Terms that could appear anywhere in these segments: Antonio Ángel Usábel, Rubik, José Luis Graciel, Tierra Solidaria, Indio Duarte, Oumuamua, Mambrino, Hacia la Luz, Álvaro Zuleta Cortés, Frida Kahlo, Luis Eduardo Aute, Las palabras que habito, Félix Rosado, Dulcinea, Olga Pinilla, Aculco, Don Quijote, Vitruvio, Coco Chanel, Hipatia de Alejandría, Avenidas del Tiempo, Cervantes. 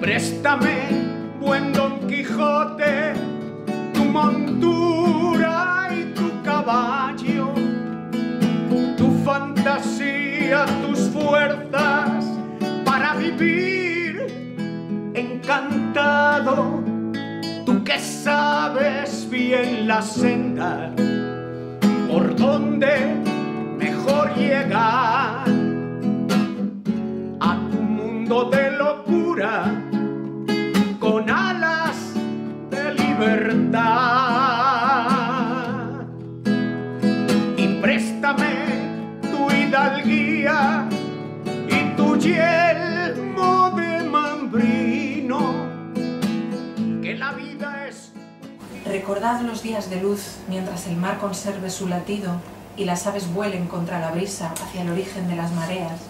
Préstame, buen Don Quijote, tu montura y tu caballo, tu fantasía, tus fuerzas para vivir encantado. Tú que sabes bien la senda, por dónde mejor llegar a tu mundo de locura, con alas de libertad. Y préstame tu hidalguía y tu yelmo de Mambrino, que la vida es... Recordad los días de luz mientras el mar conserve su latido y las aves vuelen contra la brisa hacia el origen de las mareas.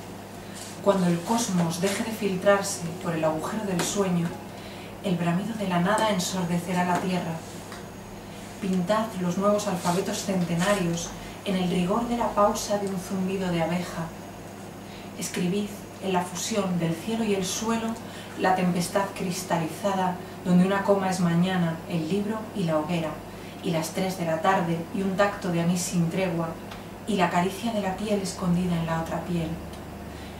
Cuando el cosmos deje de filtrarse por el agujero del sueño, el bramido de la nada ensordecerá la tierra. Pintad los nuevos alfabetos centenarios en el rigor de la pausa de un zumbido de abeja. Escribid en la fusión del cielo y el suelo la tempestad cristalizada donde una coma es mañana, el libro y la hoguera, y las 3 de la tarde y un tacto de anís sin tregua y la caricia de la piel escondida en la otra piel.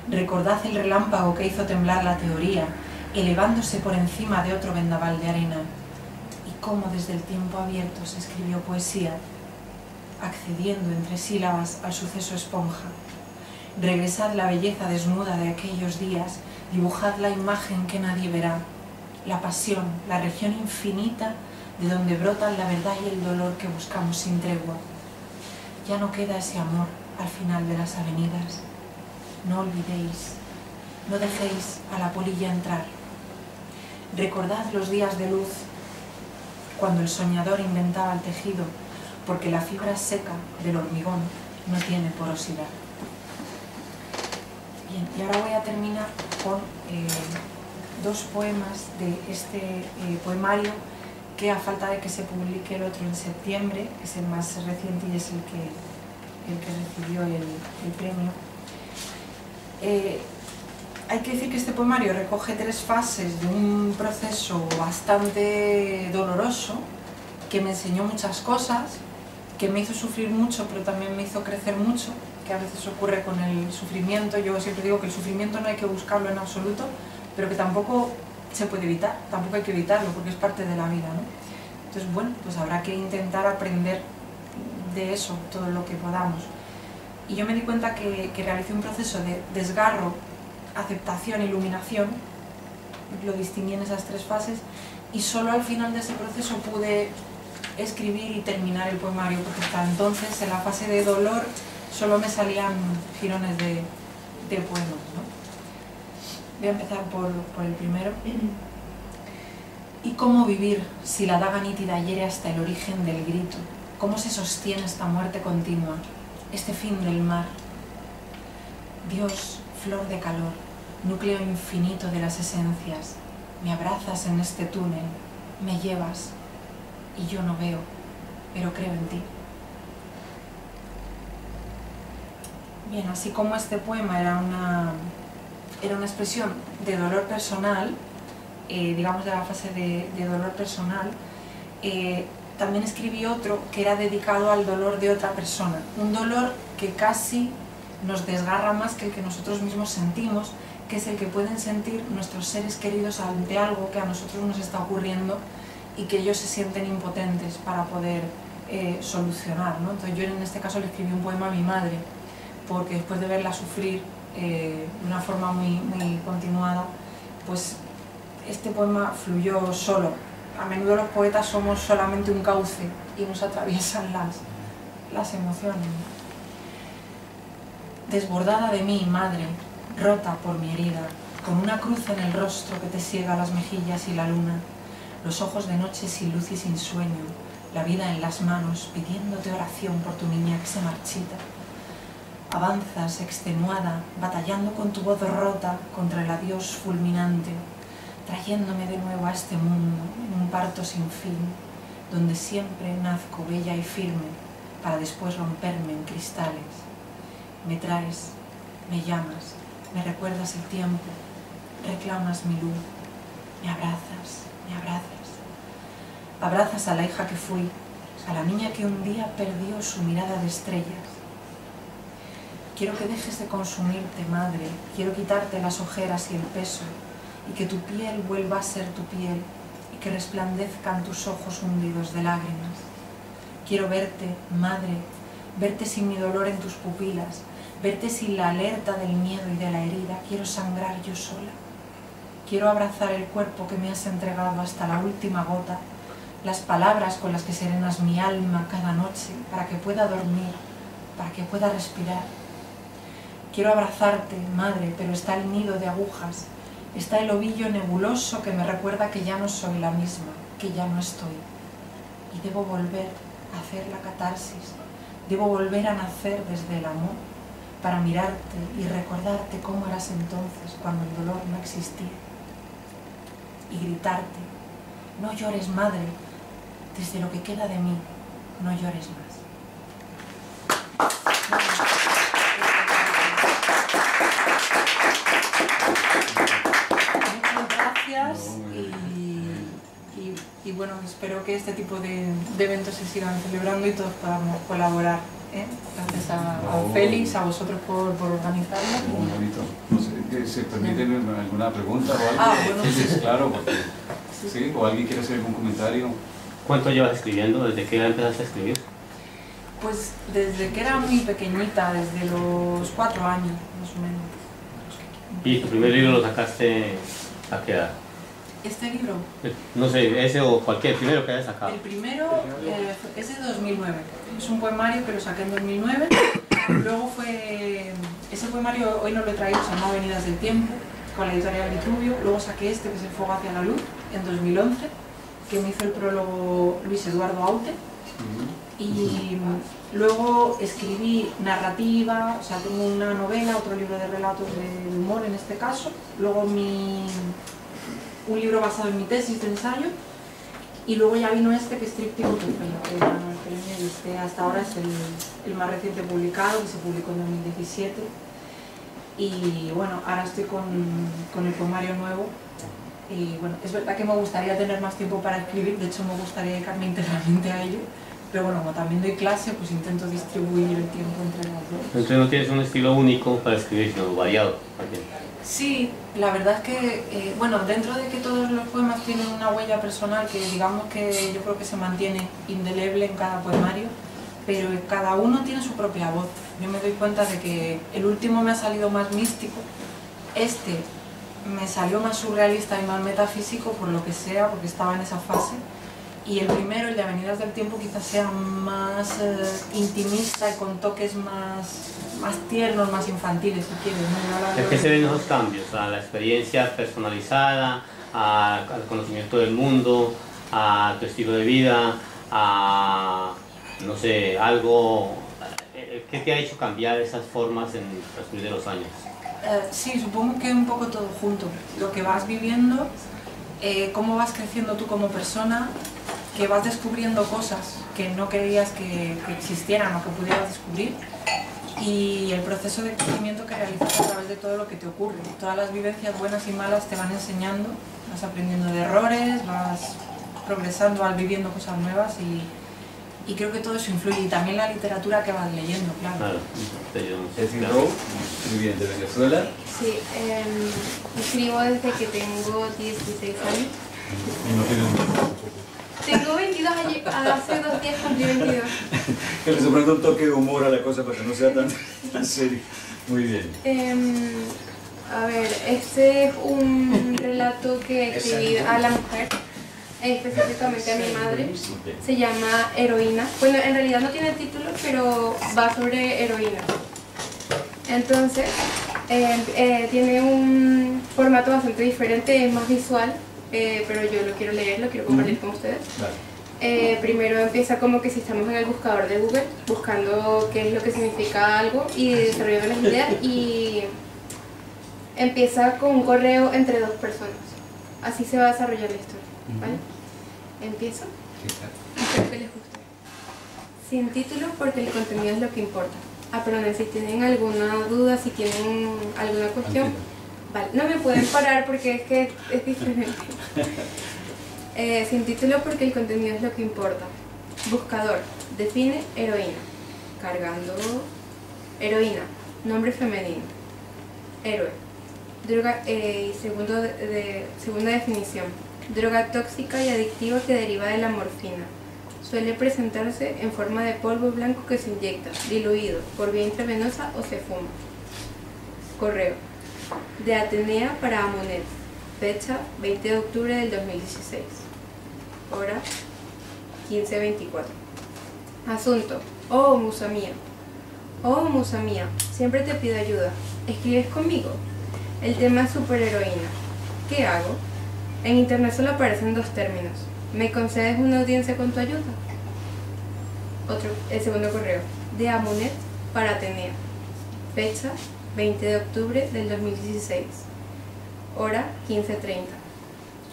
Recordad el relámpago que hizo temblar la teoría, elevándose por encima de otro vendaval de arena, y cómo desde el tiempo abierto se escribió poesía, accediendo entre sílabas al suceso esponja. Regresad la belleza desnuda de aquellos días, dibujad la imagen que nadie verá, la pasión, la región infinita de donde brotan la verdad y el dolor que buscamos sin tregua. Ya no queda ese amor al final de las avenidas. No olvidéis, no dejéis a la polilla entrar. Recordad los días de luz, cuando el soñador inventaba el tejido, porque la fibra seca del hormigón no tiene porosidad. Bien, y ahora voy a terminar con 2 poemas de este poemario, que a falta de que se publique el otro en septiembre, que es el más reciente y es el que recibió el premio. Hay que decir que este poemario recoge 3 fases de un proceso bastante doloroso, que me enseñó muchas cosas, que me hizo sufrir mucho, pero también me hizo crecer mucho, que a veces ocurre con el sufrimiento. Yo siempre digo que el sufrimiento no hay que buscarlo en absoluto, pero que tampoco se puede evitar, tampoco hay que evitarlo, porque es parte de la vida, ¿no? Entonces, bueno, pues habrá que intentar aprender de eso todo lo que podamos. Y yo me di cuenta que realicé un proceso de desgarro, aceptación, iluminación, lo distinguí en esas 3 fases, y solo al final de ese proceso pude escribir y terminar el poemario, porque hasta entonces, en la fase de dolor, solo me salían jirones de poemas, ¿no? Voy a empezar por el primero. ¿Y cómo vivir si la daga nítida hiere hasta el origen del grito? ¿Cómo se sostiene esta muerte continua? Este fin del mar. Dios, flor de calor, núcleo infinito de las esencias, me abrazas en este túnel, me llevas, y yo no veo, pero creo en ti. Bien, así como este poema era una expresión de dolor personal, digamos de la fase de dolor personal, también escribí otro que era dedicado al dolor de otra persona, un dolor que casi nos desgarra más que el que nosotros mismos sentimos, que es el que pueden sentir nuestros seres queridos ante algo que a nosotros nos está ocurriendo y que ellos se sienten impotentes para poder solucionar, ¿no? Entonces yo en este caso le escribí un poema a mi madre, porque después de verla sufrir de una forma muy, muy continuada, pues este poema fluyó solo. A menudo los poetas somos solamente un cauce y nos atraviesan las emociones. Desbordada de mí, madre, rota por mi herida, con una cruz en el rostro que te ciega las mejillas y la luna, los ojos de noche sin luz y sin sueño, la vida en las manos pidiéndote oración por tu niña que se marchita. Avanzas extenuada, batallando con tu voz rota contra el adiós fulminante, trayéndome de nuevo a este mundo, en un parto sin fin, donde siempre nazco bella y firme, para después romperme en cristales. Me traes, me llamas, me recuerdas el tiempo, reclamas mi luz, me abrazas. Abrazas a la hija que fui, a la niña que un día perdió su mirada de estrellas. Quiero que dejes de consumirte, madre, quiero quitarte las ojeras y el peso, y que tu piel vuelva a ser tu piel, y que resplandezcan tus ojos hundidos de lágrimas. Quiero verte, madre, verte sin mi dolor en tus pupilas, verte sin la alerta del miedo y de la herida. Quiero sangrar yo sola. Quiero abrazar el cuerpo que me has entregado hasta la última gota, las palabras con las que serenas mi alma cada noche, para que pueda dormir, para que pueda respirar. Quiero abrazarte, madre, pero está el nido de agujas, está el ovillo nebuloso que me recuerda que ya no soy la misma, que ya no estoy. Y debo volver a hacer la catarsis, debo volver a nacer desde el amor, para mirarte y recordarte cómo eras entonces, cuando el dolor no existía. Y gritarte, no llores, madre, desde lo que queda de mí, no llores más. Muchas gracias y bueno, espero que este tipo de eventos se sigan celebrando y todos podamos colaborar. Gracias a Félix, a vosotros por organizarlo. Muy bonito. No sé, ¿se permiten alguna pregunta o algo? Bueno, sí. Claro, porque, sí, o alguien quiere hacer algún comentario. ¿Cuánto llevas escribiendo? ¿Desde qué edad empezaste a escribir? Pues desde que era muy pequeñita, desde los 4 años, más o menos. ¿Y tu primer libro lo sacaste a qué edad? ¿Este libro? No sé, ese o cualquier, primero que hayas sacado. El primero es de 2009. Es un poemario que lo saqué en 2009. Luego fue... Ese poemario hoy no lo he traído, se llama Avenidas del Tiempo, con la editorial Vitruvio. Luego saqué este, que es El fuego hacia la luz, en 2011, que me hizo el prólogo Luis Eduardo Aute. Y luego escribí narrativa, o sea, tengo una novela, otro libro de relatos de humor en este caso. Luego un libro basado en mi tesis de ensayo, y luego ya vino este que es Tríptico, que este hasta ahora es el más reciente publicado, que se publicó en 2017, y bueno, ahora estoy con el poemario nuevo, y bueno, es verdad que me gustaría tener más tiempo para escribir, de hecho me gustaría dedicarme internamente a ello, pero bueno, como también doy clase, pues intento distribuir el tiempo entre las dos. Entonces no tienes un estilo único para escribir, sino variado. Sí, la verdad es que, bueno, dentro de que todos los poemas tienen una huella personal que digamos que yo creo que se mantiene indeleble en cada poemario, pero cada uno tiene su propia voz. Yo me doy cuenta de que el último me ha salido más místico, este me salió más surrealista y más metafísico por lo que sea, porque estaba en esa fase, y el primero, el de Avenidas del Tiempo, quizás sea más intimista y con toques más tiernos, más infantiles, si quieres, ¿no? Es que se ven esos cambios, a la experiencia personalizada, al conocimiento del mundo, a tu estilo de vida, a, no sé, algo... ¿Qué te ha hecho cambiar esas formas en el transcurso de los años? Sí, supongo que un poco todo junto, lo que vas viviendo, cómo vas creciendo tú como persona, que vas descubriendo cosas que no creías que existieran o que pudieras descubrir, y el proceso de crecimiento que realizas a través de todo lo que te ocurre. Todas las vivencias buenas y malas te van enseñando, vas aprendiendo de errores, vas progresando, vas viviendo cosas nuevas, y creo que todo eso influye, y también la literatura que vas leyendo, claro. Claro. ¿Es muy bien de Venezuela? Sí, escribo desde que tengo 16 años. Tengo 22 años, hace 2 días cumplí 22. Que le sorprenda un toque de humor a la cosa para que no sea tan serio. Muy bien. A ver, este es un relato que escribí a la mujer, específicamente a mi madre. Se llama Heroína. Bueno, en realidad no tiene título, pero va sobre heroína. Entonces, tiene un formato bastante diferente, es más visual. Pero yo lo quiero leer, lo quiero compartir con ustedes. Vale. Primero empieza como que si estamos en el buscador de Google, buscando qué es lo que significa algo y desarrollando las ideas, y empieza con un correo entre dos personas. Así se va a desarrollar la historia. ¿Vale? Empiezo. Espero que les guste. Sin título, porque el contenido es lo que importa. Ah, perdón, si tienen alguna duda, si tienen alguna cuestión, Vale, no me pueden parar porque es que es diferente. Sin título porque el contenido es lo que importa. Buscador, define heroína. Cargando heroína, nombre femenino. Héroe, droga, segunda definición. Droga tóxica y adictiva que deriva de la morfina. Suele presentarse en forma de polvo blanco que se inyecta, diluido, por vía intravenosa o se fuma. Correo. De Atenea para Amonet. Fecha 20 de octubre del 2016. Hora 15:24. Asunto. Oh, musa mía. Oh, musa mía, siempre te pido ayuda. ¿Escribes conmigo? El tema es superheroína. ¿Qué hago? En internet solo aparecen dos términos. ¿Me concedes una audiencia con tu ayuda? El segundo correo. De Amonet para Atenea. Fecha 20 de octubre del 2016. Hora 15:30.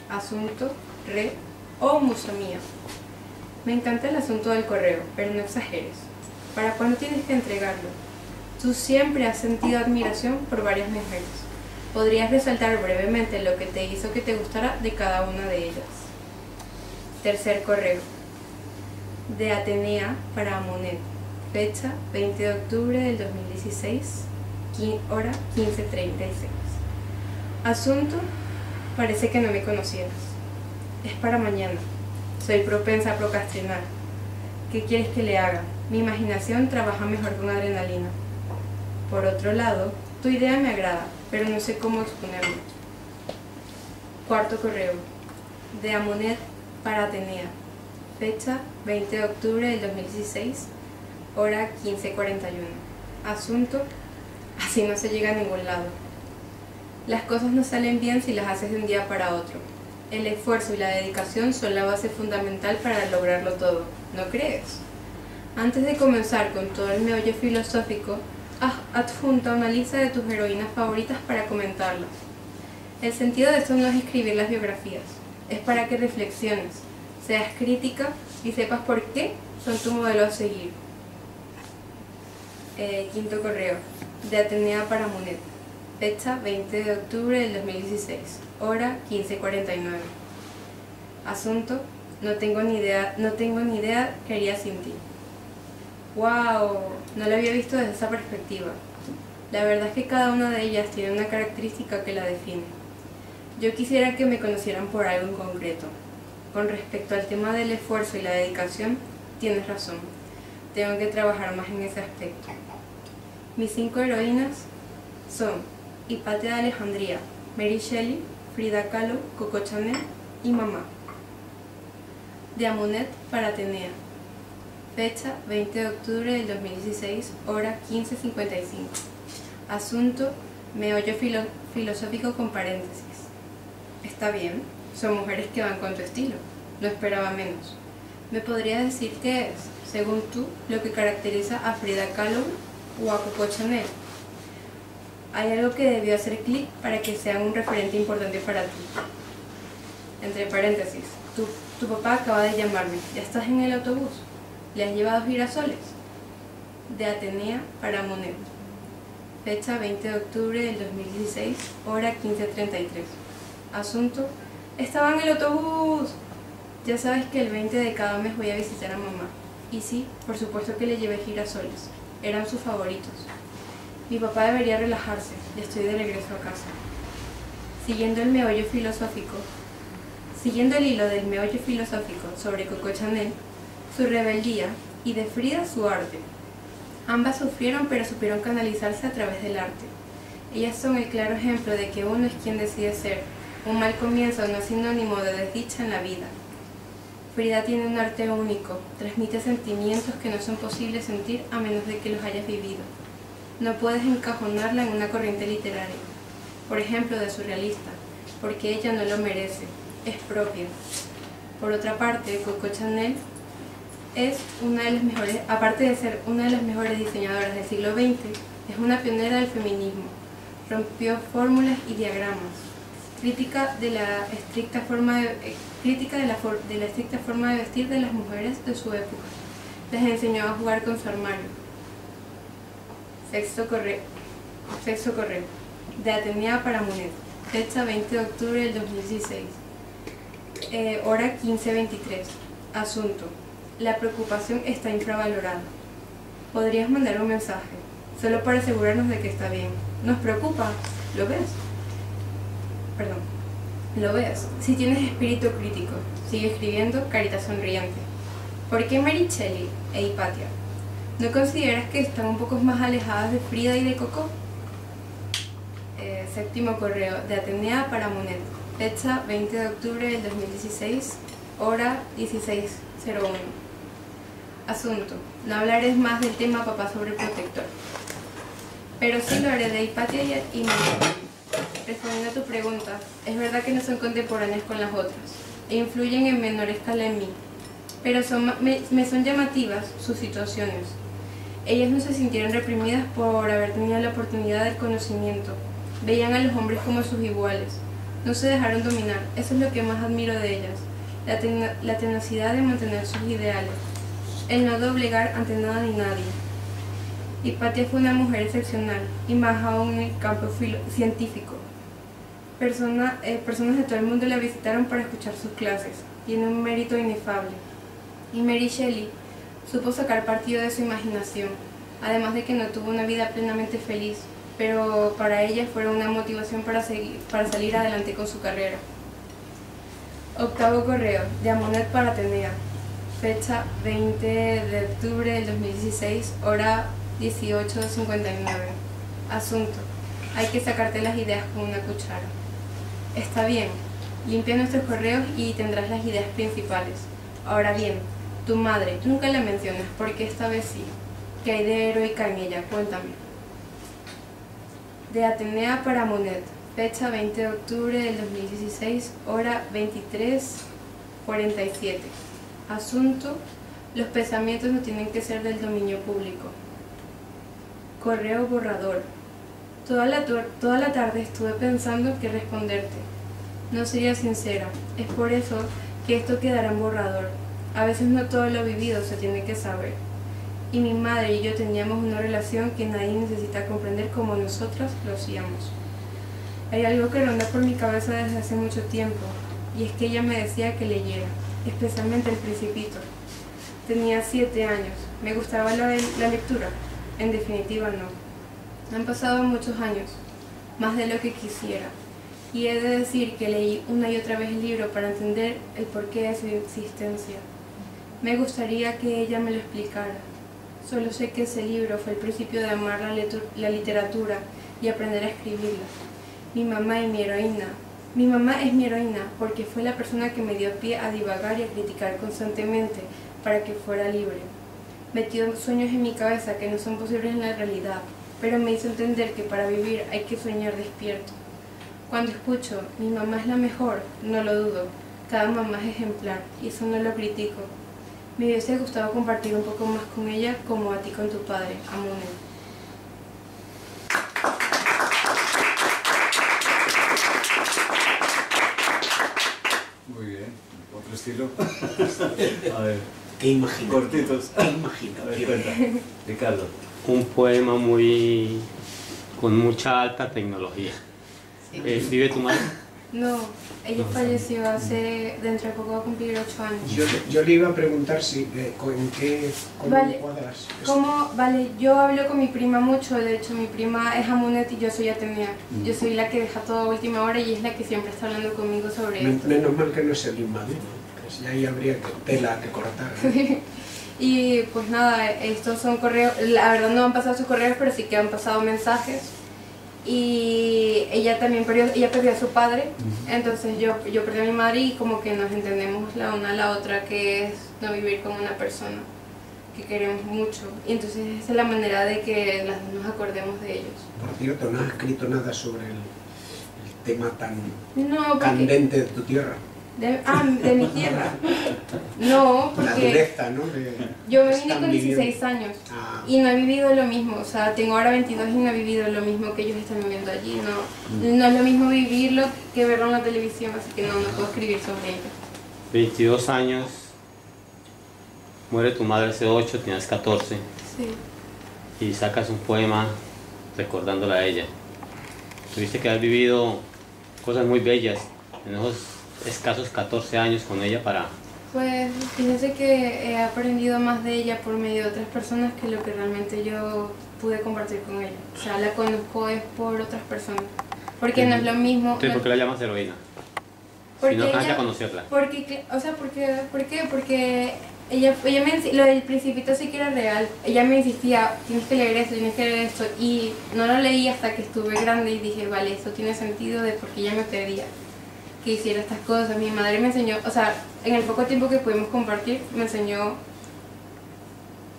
Asunto re. Oh, musa mía. Me encanta el asunto del correo, pero no exageres. ¿Para cuándo tienes que entregarlo? Tú siempre has sentido admiración por varias mujeres. Podrías resaltar brevemente lo que te hizo que te gustara de cada una de ellas. Tercer correo. De Atenea para Amonet. Fecha 20 de octubre del 2016. Hora 15:36. Asunto, parece que no me conocieras. Es para mañana. Soy propensa a procrastinar. ¿Qué quieres que le haga? Mi imaginación trabaja mejor con adrenalina. Por otro lado, tu idea me agrada, pero no sé cómo exponerla. Cuarto correo. De Amonet para Atenea. Fecha 20 de octubre del 2016. Hora 15:41. Asunto, así no se llega a ningún lado. Las cosas no salen bien si las haces de un día para otro. El esfuerzo y la dedicación son la base fundamental para lograrlo todo, ¿no crees? Antes de comenzar con todo el meollo filosófico, adjunta una lista de tus heroínas favoritas para comentarlas. El sentido de esto no es escribir las biografías, es para que reflexiones, seas crítica y sepas por qué son tu modelo a seguir. Quinto correo. De Atenea para Amonet. Fecha 20 de octubre del 2016. Hora 15:49. Asunto, no tengo ni idea qué haría sin ti. ¡Wow! No lo había visto desde esa perspectiva. La verdad es que cada una de ellas tiene una característica que la define. Yo quisiera que me conocieran por algo en concreto. Con respecto al tema del esfuerzo y la dedicación, tienes razón. Tengo que trabajar más en ese aspecto. Mis 5 heroínas son Hipatia de Alejandría, Mary Shelley, Frida Kahlo, Coco Chanel y Mamá. De Amonet para Atenea. Fecha 20 de octubre del 2016, hora 15:55. Asunto, meollo filosófico con paréntesis. Está bien, son mujeres que van con tu estilo, no esperaba menos. ¿Me podrías decir qué es, según tú, lo que caracteriza a Frida Kahlo o a Coco Chanel? Hay algo que debió hacer clic para que sean un referente importante para ti. Entre paréntesis, tu papá acaba de llamarme. ¿Ya estás en el autobús? ¿Le has llevado girasoles? De Atenea para Amonet. Fecha 20 de octubre del 2016, hora 15:33. Asunto, estaba en el autobús. Ya sabes que el 20 de cada mes voy a visitar a mamá. Y sí, por supuesto que le llevé girasoles. Eran sus favoritos. Mi papá debería relajarse, ya estoy de regreso a casa. Siguiendo el hilo del meollo filosófico sobre Coco Chanel, su rebeldía y de Frida su arte. Ambas sufrieron pero supieron canalizarse a través del arte. Ellas son el claro ejemplo de que uno es quien decide ser. Un mal comienzo no es sinónimo de desdicha en la vida. Frida tiene un arte único, transmite sentimientos que no son posibles sentir a menos de que los hayas vivido. No puedes encajonarla en una corriente literaria, por ejemplo de surrealista, porque ella no lo merece, es propia. Por otra parte, Coco Chanel es una de las mejores, aparte de ser una de las mejores diseñadoras del siglo XX, es una pionera del feminismo, rompió fórmulas y diagramas, crítica de la estricta forma de vestir de las mujeres de su época, les enseñó a jugar con su armario. Sexto correo. de Atenea para Munet, fecha 20 de octubre del 2016, hora 15:23. Asunto: la preocupación está infravalorada. Podrías mandar un mensaje, solo para asegurarnos de que está bien. Nos preocupa, ¿lo ves? Perdón, ¿lo ves? Si tienes espíritu crítico, sigue escribiendo Carita Sonriente. ¿Por qué Mary Shelley e Hipatia? ¿No consideras que están un poco más alejadas de Frida y de Coco? Séptimo correo, de Atenea para Monet, fecha 20 de octubre del 2016, hora 16:01. Asunto: no hablaré más del tema papá sobreprotector, pero sí lo haré de Hipatia y Monet. Respondiendo a tu pregunta, es verdad que no son contemporáneas con las otras, e influyen en menor escala en mí, pero me son llamativas sus situaciones. Ellas no se sintieron reprimidas por haber tenido la oportunidad del conocimiento. Veían a los hombres como sus iguales. No se dejaron dominar. Eso es lo que más admiro de ellas. La tenacidad de mantener sus ideales. El no doblegar ante nada ni nadie. Hipatia fue una mujer excepcional, y más aún en el campo científico. Personas de todo el mundo la visitaron para escuchar sus clases. Tiene un mérito inefable. Y Mary Shelley supo sacar partido de su imaginación, además de que no tuvo una vida plenamente feliz, pero para ella fue una motivación para salir adelante con su carrera. Octavo correo, de Amonet para Atenea, fecha 20 de octubre del 2016, hora 18:59. Asunto: hay que sacarte las ideas con una cuchara. Está bien, limpia nuestros correos y tendrás las ideas principales. Ahora bien, tu madre, tú nunca la mencionas, porque esta vez sí. ¿Qué hay de heroica en ella? Cuéntame. De Atenea para Monet, fecha 20 de octubre del 2016, hora 23:47. Asunto: los pensamientos no tienen que ser del dominio público. Correo borrador. Toda la tarde estuve pensando qué responderte. No sería sincera, es por eso que esto quedará en borrador. A veces no todo lo vivido se tiene que saber. Y mi madre y yo teníamos una relación que nadie necesita comprender como nosotras lo hacíamos. Hay algo que ronda por mi cabeza desde hace mucho tiempo, y es que ella me decía que leyera, especialmente El Principito. Tenía 7 años, me gustaba la lectura, en definitiva no. Han pasado muchos años, más de lo que quisiera, y he de decir que leí una y otra vez el libro para entender el porqué de su existencia. Me gustaría que ella me lo explicara. Solo sé que ese libro fue el principio de amar la literatura y aprender a escribirla. Mi mamá es mi heroína porque fue la persona que me dio pie a divagar y a criticar constantemente para que fuera libre. Metió sueños en mi cabeza que no son posibles en la realidad, pero me hizo entender que para vivir hay que soñar despierto. Cuando escucho, mi mamá es la mejor, no lo dudo. Cada mamá es ejemplar, y eso no lo critico. Me hubiese gustado compartir un poco más con ella, como a ti con tu padre, Amone. Muy bien, otro estilo. A ver, ¿qué imagino? Cortitos. ¿Qué imagino? A ver, cuenta. Ricardo. Un poema con mucha alta tecnología. Sí. ¿Vive tu madre? No, ella falleció dentro de poco va a cumplir 8 años. Yo le iba a preguntar si, ¿con qué cuadras? Vale, yo hablo con mi prima mucho, de hecho mi prima es Amunet y yo soy Atenea. Yo soy la que deja todo a última hora y es la que siempre está hablando conmigo sobre esto. Menos mal que no es el Inmadino, porque si ahí habría tela que cortar, ¿eh? Y pues nada, estos son correos, la verdad no han pasado sus correos, pero sí que han pasado mensajes. Y ella también perdió a su padre, entonces yo perdí a mi madre y como que nos entendemos la una a la otra, que es no vivir con una persona que queremos mucho, y entonces esa es la manera de que las dos nos acordemos de ellos. Por cierto, ¿no has escrito nada sobre el tema tan candente de tu tierra? De mi tierra. No, porque la dureza, ¿no? Yo me vine con 16 años y no he vivido lo mismo, o sea, tengo ahora 22 y no he vivido lo mismo que ellos están viviendo allí, no es lo mismo vivirlo que verlo en la televisión, así que no puedo escribir sobre ello. 22 años, muere tu madre hace 8, tienes 14, sí. Y sacas un poema recordándola a ella. tuviste que haber vivido cosas muy bellas en esos escasos 14 años con ella para... Pues fíjense que he aprendido más de ella por medio de otras personas que lo que realmente yo pude compartir con ella. O sea, la conozco es por otras personas, porque no es lo mismo... Entonces, ¿por qué la llamas heroína? Porque si no alcanza a conocerla. Porque, o sea, ¿por qué? Porque ella me, lo del Principito sí que era real. Ella me insistía, tienes que leer esto, tienes que leer esto. Y no lo leí hasta que estuve grande y dije, vale, esto tiene sentido de por qué ella me pedía que hiciera estas cosas. Mi madre me enseñó, o sea, en el poco tiempo que pudimos compartir, me enseñó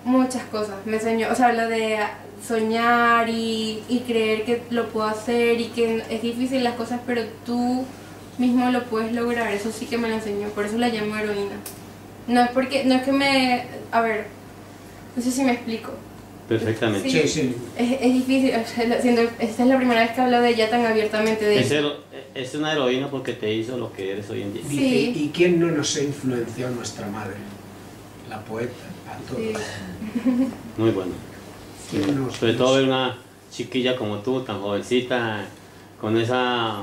muchas cosas. Me enseñó, o sea, lo de soñar y creer que lo puedo hacer y que es difícil las cosas, pero tú mismo lo puedes lograr. Eso sí que me lo enseñó, por eso la llamo heroína. No es porque, no es que me... a ver, no sé si me explico. Perfectamente. Sí, sí, sí. Es difícil, esta es la primera vez que hablo de ella tan abiertamente de ella. Es una heroína porque te hizo lo que eres hoy en día. Sí. ¿Y quién no nos ha influenciado? Nuestra madre, la poeta, a todos. Sí. Muy bueno. Sí. Sobre todo ver una chiquilla como tú, tan jovencita, con esa...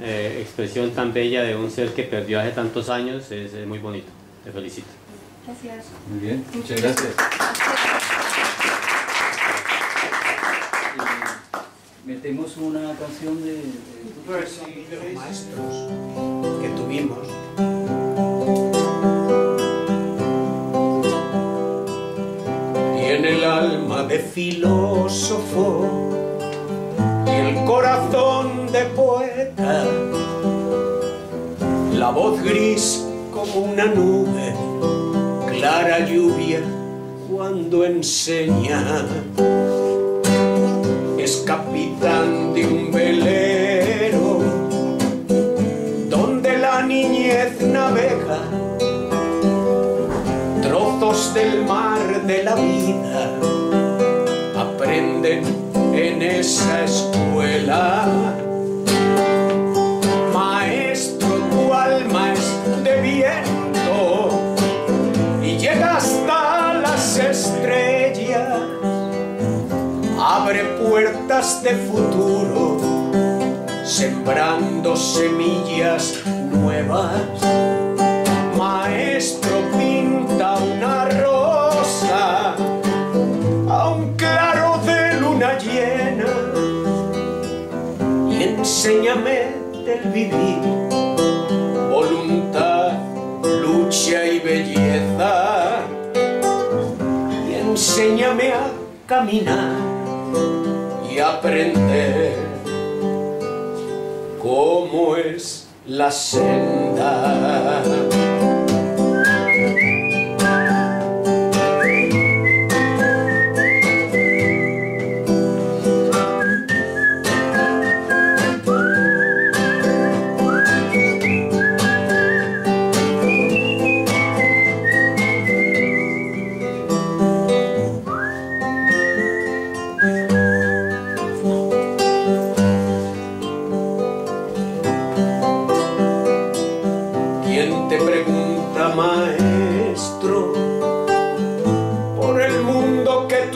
expresión tan bella de un ser que perdió hace tantos años, es muy bonito. Te felicito. Gracias. Muy bien, muchas gracias. Metemos una canción de los maestros que tuvimos. Tiene el alma de filósofo y el corazón de poeta, la voz gris como una nube, clara lluvia cuando enseña. Es capitán de un velero donde la niñez navega, trozos del mar de la vida aprenden en esa escuela. Maestro, tu alma es de viento y llega hasta las estrellas, abre puertas de futuro, sembrando semillas nuevas. Maestro, pinta una rosa a un claro de luna llena, y enséñame del vivir, voluntad, lucha y belleza, y enséñame a caminar y aprender cómo es la senda.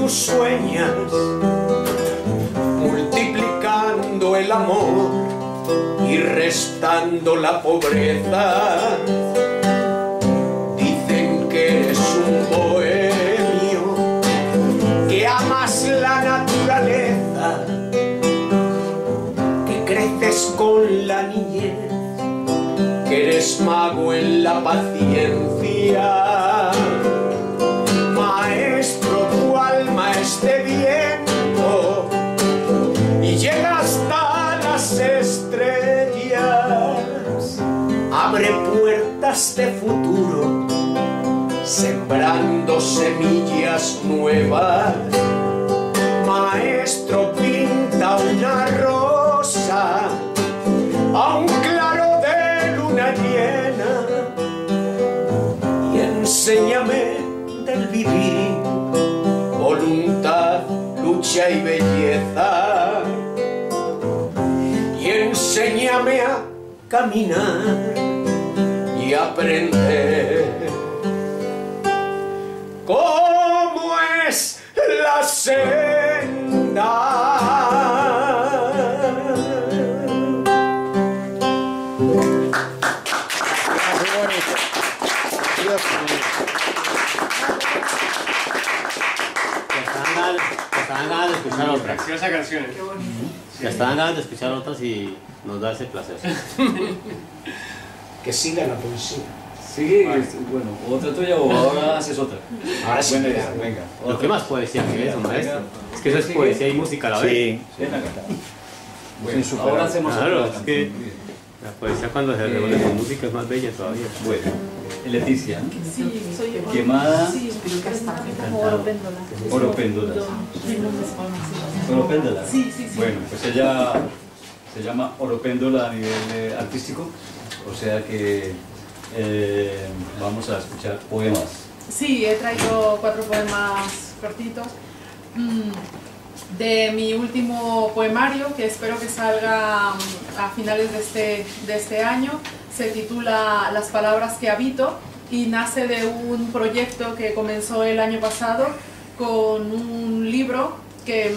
Sueñas multiplicando el amor y restando la pobreza. Dicen que es un bohemio, que amas la naturaleza, que creces con la niñez, que eres mago en la paciencia. Maestro, tu alma es de viento y llega hasta las estrellas, abre puertas de futuro, sembrando semillas nuevas. Maestro, pinta una rosa a un claro de luna llena, y enséñame del vivir, voluntad, lucha y belleza, y enséñame a caminar y aprender cómo es la senda. Capciosa canción. Qué bonito. Sí. Están ganas de escuchar otras y nos da ese placer. Que siga la poesía. Sí, bueno, otra tuya o ahora haces otra. Ahora sí, bueno, ya, venga. ¿Pero qué más poesía que eso, maestro? Es que eso es poesía y música a la vez. Sí, sí, bueno, ahora hacemos otra. Claro, es que la poesía cuando se reúne con música es más bella todavía. Bueno, Leticia. Sí, soy yo. Quemada. Sí, Oropéndola. Oropéndola. Sí, sí, sí. Bueno, pues ella se llama Oropéndola a nivel artístico, o sea que... vamos a escuchar poemas. Sí, he traído 4 poemas cortitos de mi último poemario, que espero que salga a finales de este año. Se titula Las palabras que habito y nace de un proyecto que comenzó el año pasado con un libro que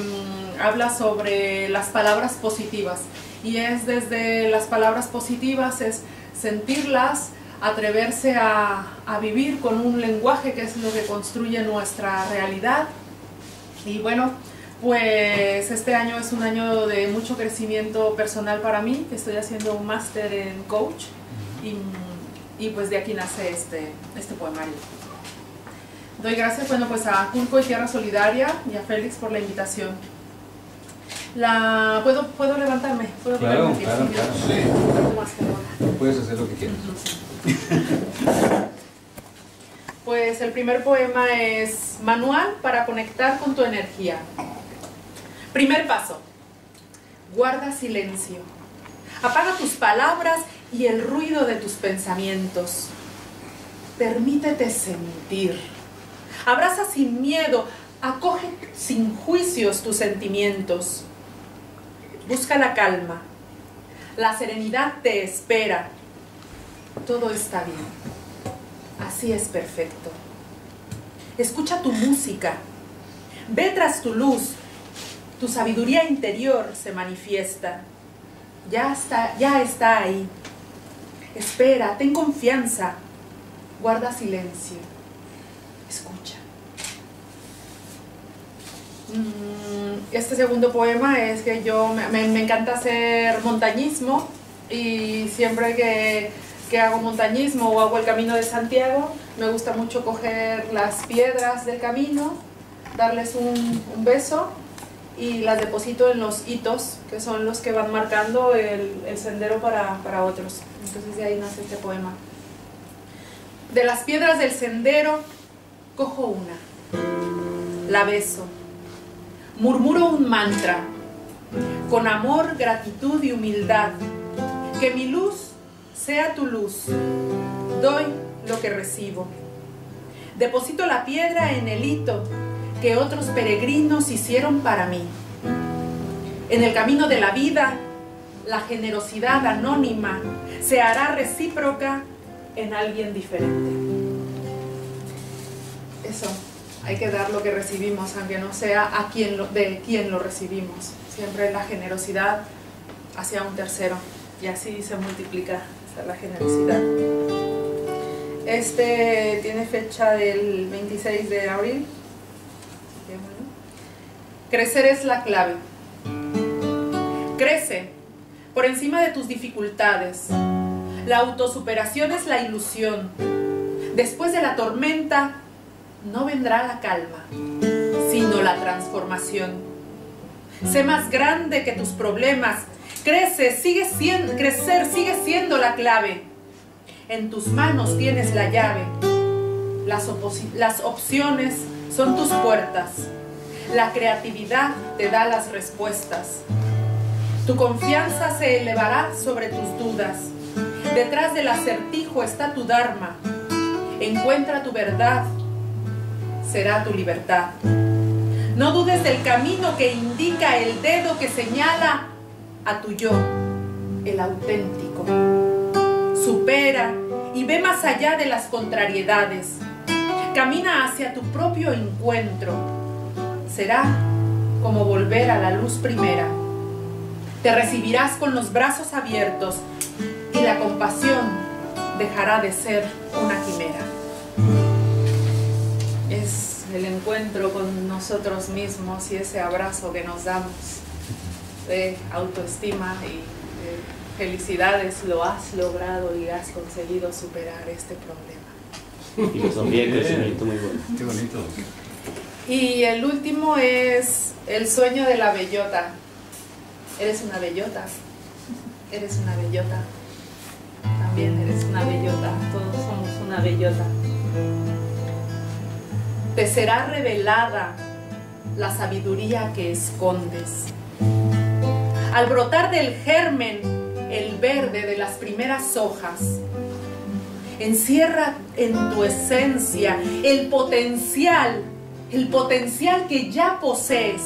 habla sobre las palabras positivas, y es desde las palabras positivas, es sentirlas, atreverse a vivir con un lenguaje que es lo que construye nuestra realidad. Y bueno, pues este año es un año de mucho crecimiento personal para mí, que estoy haciendo un máster en coach, y pues de aquí nace este poemario. Doy gracias, bueno, pues a Aculco y Tierra Solidaria y a Félix por la invitación. ¿Puedo levantarme? ¿Puedo levantarme? Claro, claro, sí. Puedes hacer lo que quieras. Pues el primer poema es Manual para conectar con tu energía. Primer paso: guarda silencio. Apaga tus palabras y el ruido de tus pensamientos. Permítete sentir. Abraza sin miedo, acoge sin juicios tus sentimientos. Busca la calma. La serenidad te espera. Todo está bien, así es perfecto. Escucha tu música, ve tras tu luz, tu sabiduría interior se manifiesta. Ya está ahí. Espera, ten confianza, guarda silencio, escucha. Este segundo poema es que yo me encanta hacer montañismo, y siempre que hago montañismo o hago el Camino de Santiago, me gusta mucho coger las piedras del camino, darles un beso y las deposito en los hitos, que son los que van marcando el sendero para otros. Entonces de ahí nace este poema. De las piedras del sendero cojo una, la beso, murmuro un mantra, con amor, gratitud y humildad, que mi luz sea tu luz, doy lo que recibo. Deposito la piedra en el hito que otros peregrinos hicieron para mí. En el camino de la vida, la generosidad anónima se hará recíproca en alguien diferente. Eso, hay que dar lo que recibimos, aunque no sea de quien lo recibimos. Siempre la generosidad hacia un tercero, y así se multiplica la generosidad. Este tiene fecha del 26 de abril. Crecer es la clave. Crece por encima de tus dificultades. La autosuperación es la ilusión. Después de la tormenta no vendrá la calma, sino la transformación. Sé más grande que tus problemas. Crecer sigue siendo la clave. En tus manos tienes la llave. Las opciones son tus puertas. La creatividad te da las respuestas. Tu confianza se elevará sobre tus dudas. Detrás del acertijo está tu dharma. Encuentra tu verdad. Será tu libertad. No dudes del camino que indica el dedo que señala a tu yo, el auténtico. Supera y ve más allá de las contrariedades. Camina hacia tu propio encuentro. Será como volver a la luz primera. Te recibirás con los brazos abiertos y la compasión dejará de ser una quimera. Es es el encuentro con nosotros mismos y ese abrazo que nos damos de autoestima y de felicidades. Lo has logrado y has conseguido superar este problema. Y los ambientes, muy bueno. Qué bonito. Y el último es el sueño de la bellota. Eres una bellota. Eres una bellota. También eres una bellota. Todos somos una bellota. Te será revelada la sabiduría que escondes. Al brotar del germen el verde de las primeras hojas, encierra en tu esencia el potencial que ya posees,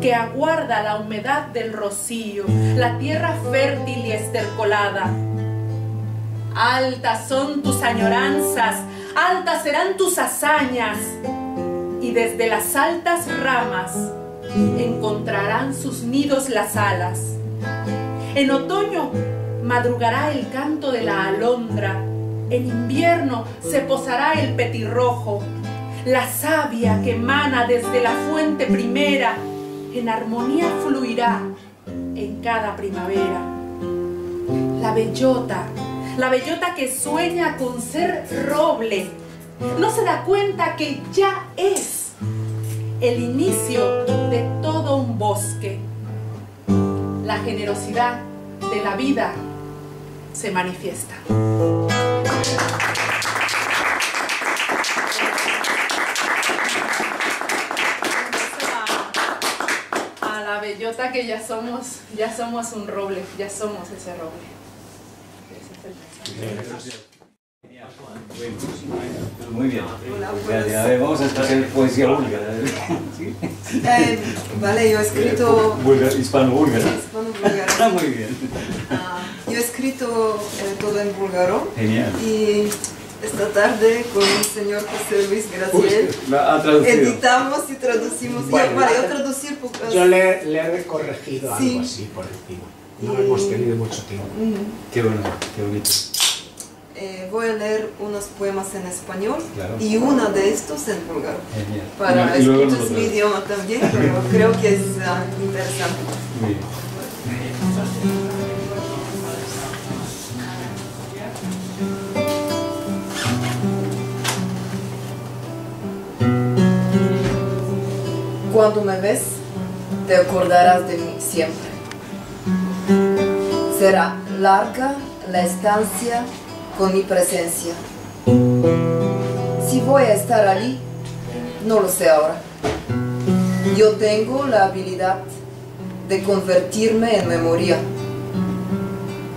que aguarda la humedad del rocío, la tierra fértil y estercolada. Altas son tus añoranzas, altas serán tus hazañas, y desde las altas ramas encontrarán sus nidos las alas. En otoño madrugará el canto de la alondra, en invierno se posará el petirrojo, la savia que emana desde la fuente primera, en armonía fluirá en cada primavera. La bellota que sueña con ser roble, no se da cuenta que ya es el inicio de todo un bosque. La generosidad de la vida se manifiesta. A la bellota que ya somos un roble, ya somos ese roble. Muy bien. Gracias. A ver, vamos a hacer poesía búlgara. ¿Sí? Vale, yo he escrito... Hispano-búlgara. Hispano-búlgara. Muy bien. Yo he escrito todo en búlgaro. Genial. Y esta tarde con el señor José Luis Graciel editamos y traducimos. Bueno, ya, vale, yo traducir porque... Yo le he corregido algo así por encima. No hemos tenido mucho tiempo. Qué bueno, qué bonito. Voy a leer unos poemas en español, claro, y uno de estos en búlgaro. Para escuchar mi idioma también, pero creo que es interesante. Muy bien. Cuando me ves, te acordarás de mí siempre. Será larga la estancia con mi presencia. Si voy a estar allí, no lo sé ahora. Yo tengo la habilidad de convertirme en memoria,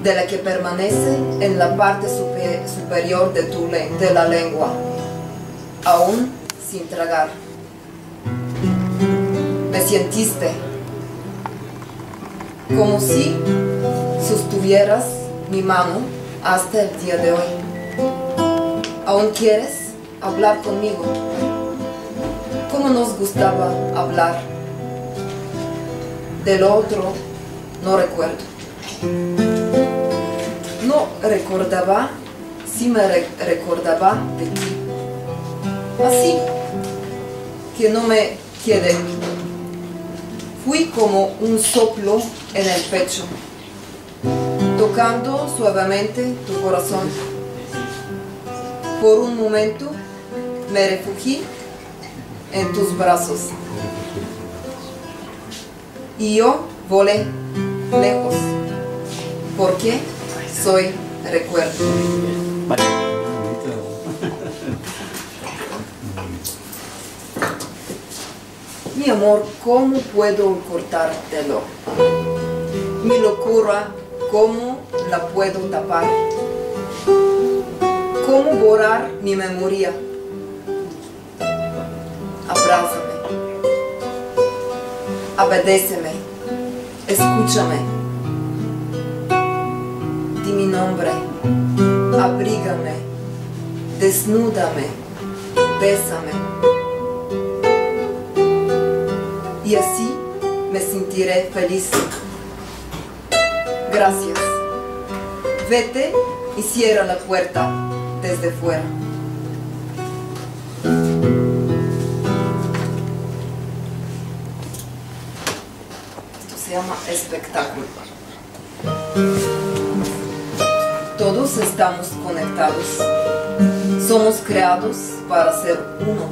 de la que permanece en la parte superior de la lengua, aún sin tragar. Me sentiste como si sostuvieras mi mano hasta el día de hoy. ¿Aún quieres hablar conmigo? ¿Cómo nos gustaba hablar? Del otro no recuerdo. No recordaba si me recordaba de ti. Así que no me quedé. Fui como un soplo en el pecho, tocando suavemente tu corazón. Por un momento me refugié en tus brazos y yo volé lejos porque soy recuerdo. Mi amor, ¿cómo puedo cortártelo? Mi locura, ¿cómo la puedo tapar? ¿Cómo borrar mi memoria? Abrázame, obedéceme, escúchame. Di mi nombre, abrígame, desnúdame, bésame. Y así me sentiré feliz. Gracias. Vete y cierra la puerta desde fuera. se llama espectáculo. Todos estamos conectados, somos creados para ser uno.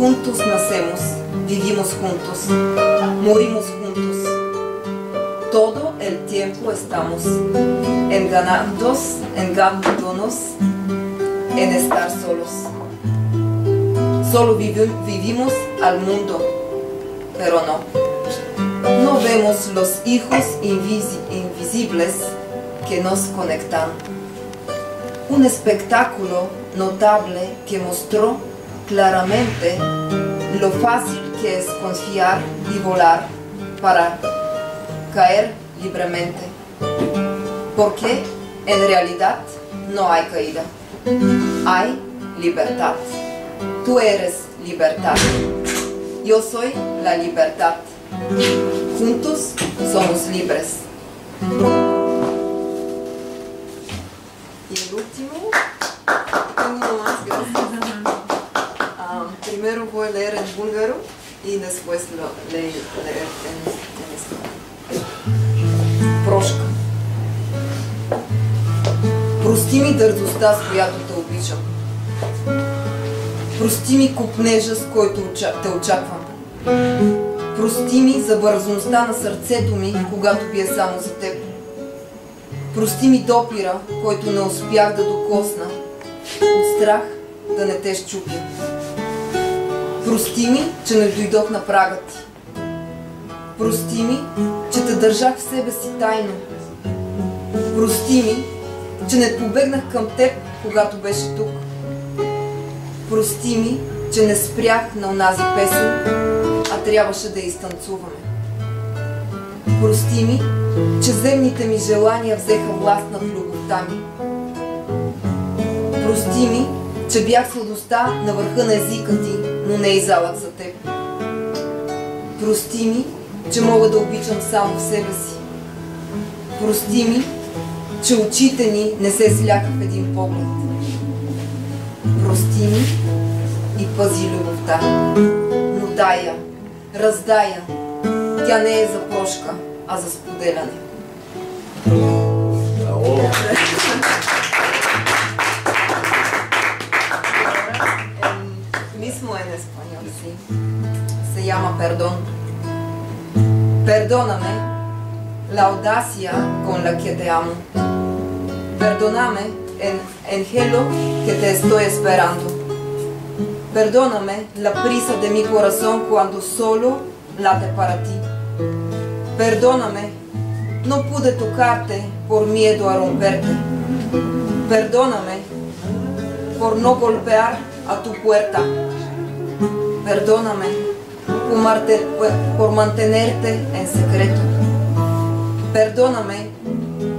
Juntos nacemos, vivimos juntos, morimos juntos. Todo el tiempo estamos engañándonos en estar solos. Solo vivimos al mundo, pero no vemos los hijos invisibles que nos conectan. Un espectáculo notable que mostró claramente lo fácil que es confiar y volar para caer libremente, porque en realidad no hay caída, hay libertad. Tú eres libertad, yo soy la libertad, juntos somos libres. Y el último, tengo más, gracias. Primero voy a leer en búlgaro y después lo leer en español. Прошка. Прости ми дързостта, с която те обичам. Прости ми копнежа, с който те очаквам. Прости ми за бързността на сърцето ми, когато бие само за теб. Прости ми допира, който не успях да докосна, от страх да не те щупя. Прости ми, че не дойдох на прага ти. Прости ми, че те държах в себе си тайно. Прости ми, че не побегнах към теб, когато беше тук. Прости ми, че не спрях на онази песен, а трябваше да изтанцуваме. Прости ми, че земните ми желания взеха власт над любовта ми. Прости ми, че бях сладостта на върха на езика ти, но не и залък за теб. Прости ми, че мога да обичам само в себе си. Прости ми, че очите ни не се сляха в един поглед. Прости ми и пази любовта, но дай я, раздай я. Тя не е за прошка, а за споделяне. Mismo en español, sí. Se llama Perdón. Perdóname la audacia con la que te amo. Perdóname el anhelo que te estoy esperando. Perdóname la prisa de mi corazón cuando solo late para ti. Perdóname, no pude tocarte por miedo a romperte. Perdóname por no golpear a tu puerta. Perdóname por mantenerte en secreto. Perdóname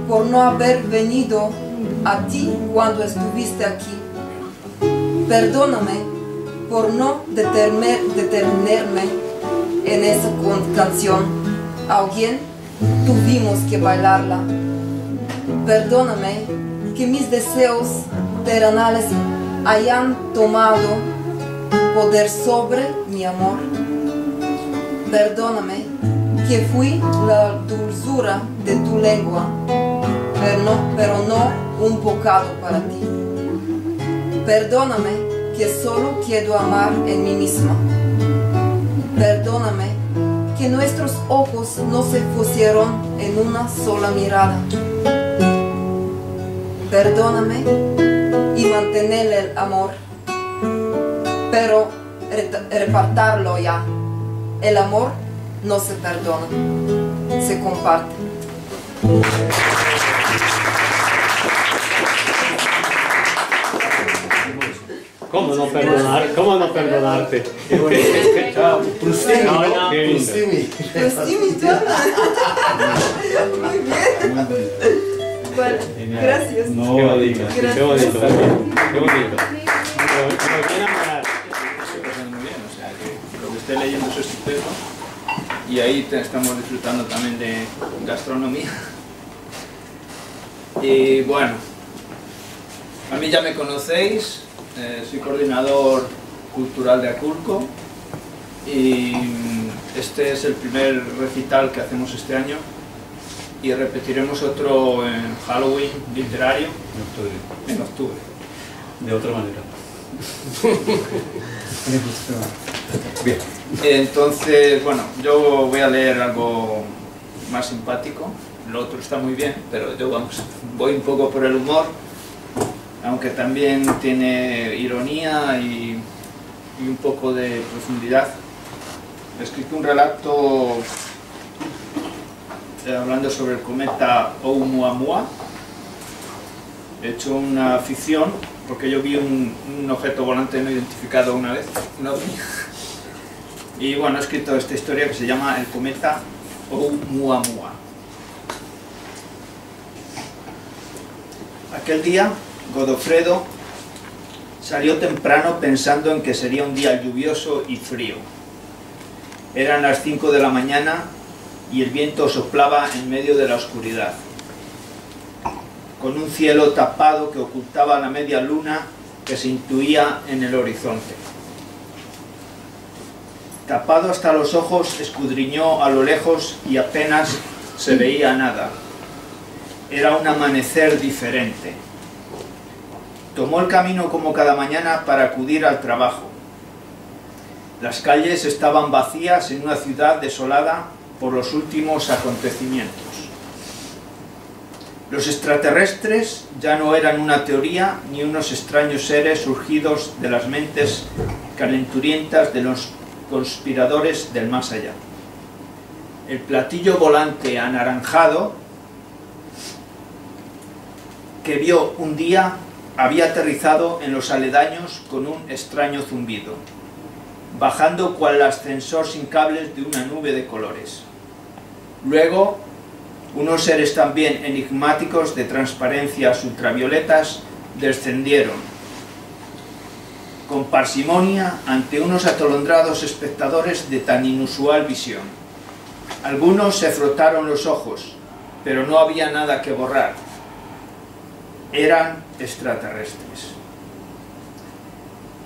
por no haber venido a ti cuando estuviste aquí. Perdóname por no detenerme en esa canción. Alguien tuvimos que bailarla. Perdóname que mis deseos terrenales hayan tomado poder sobre mi amor. Perdóname que fui la dulzura de tu lengua, pero no un bocado para ti. Perdóname que solo quiero amar en mí misma. Perdóname que nuestros ojos no se pusieron en una sola mirada. Perdóname y mantener el amor, pero repartarlo ya. El amor no se perdona, se comparte. ¿Cómo no perdonar? ¿Cómo no perdonarte? Qué bueno. Prostimi. No, prostimi. Prostimi, muy bien. Bueno, gracias. No, qué bonito, gracias. Qué bonito, qué bonito. Pero bien amar. Se pasan muy bien, o sea, que lo que estoy leyendo es estupendo. Y ahí estamos disfrutando también de gastronomía. Y bueno, a mí ya me conocéis, soy coordinador cultural de Aculco. Y Este es el primer recital que hacemos este año y repetiremos otro en Halloween literario en octubre. De otra manera. Bien. Entonces, bueno, yo voy a leer algo más simpático. Lo otro está muy bien, pero yo voy un poco por el humor, aunque también tiene ironía y un poco de profundidad. He escrito un relato hablando sobre el cometa Oumuamua. He hecho una ficción, porque yo vi un objeto volante no identificado una vez, no vi. Y bueno, he escrito esta historia que se llama El cometa Oumuamua. Aquel día, Godofredo salió temprano pensando en que sería un día lluvioso y frío. Eran las 5 de la mañana y el viento soplaba en medio de la oscuridad. Con un cielo tapado que ocultaba la media luna que se intuía en el horizonte. Tapado hasta los ojos, escudriñó a lo lejos y apenas se veía nada. Era un amanecer diferente. Tomó el camino como cada mañana para acudir al trabajo. Las calles estaban vacías en una ciudad desolada por los últimos acontecimientos. Los extraterrestres ya no eran una teoría ni unos extraños seres surgidos de las mentes calenturientas de los conspiradores del más allá. El platillo volante anaranjado que vio un día había aterrizado en los aledaños con un extraño zumbido, bajando cual el ascensor sin cables de una nube de colores. Luego, unos seres también enigmáticos de transparencias ultravioletas descendieron con parsimonia ante unos atolondrados espectadores de tan inusual visión. Algunos se frotaron los ojos, pero no había nada que borrar. Eran extraterrestres.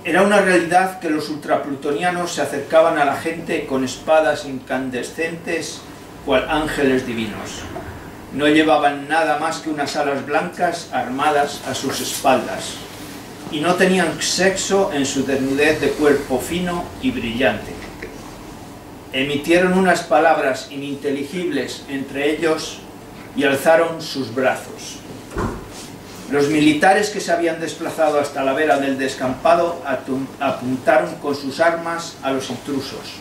Era una realidad que los ultraplutonianos se acercaban a la gente con espadas incandescentes cual ángeles divinos. No llevaban nada más que unas alas blancas armadas a sus espaldas y no tenían sexo en su desnudez de cuerpo fino y brillante. Emitieron unas palabras ininteligibles entre ellos y alzaron sus brazos. Los militares que se habían desplazado hasta la vera del descampado apuntaron con sus armas a los intrusos.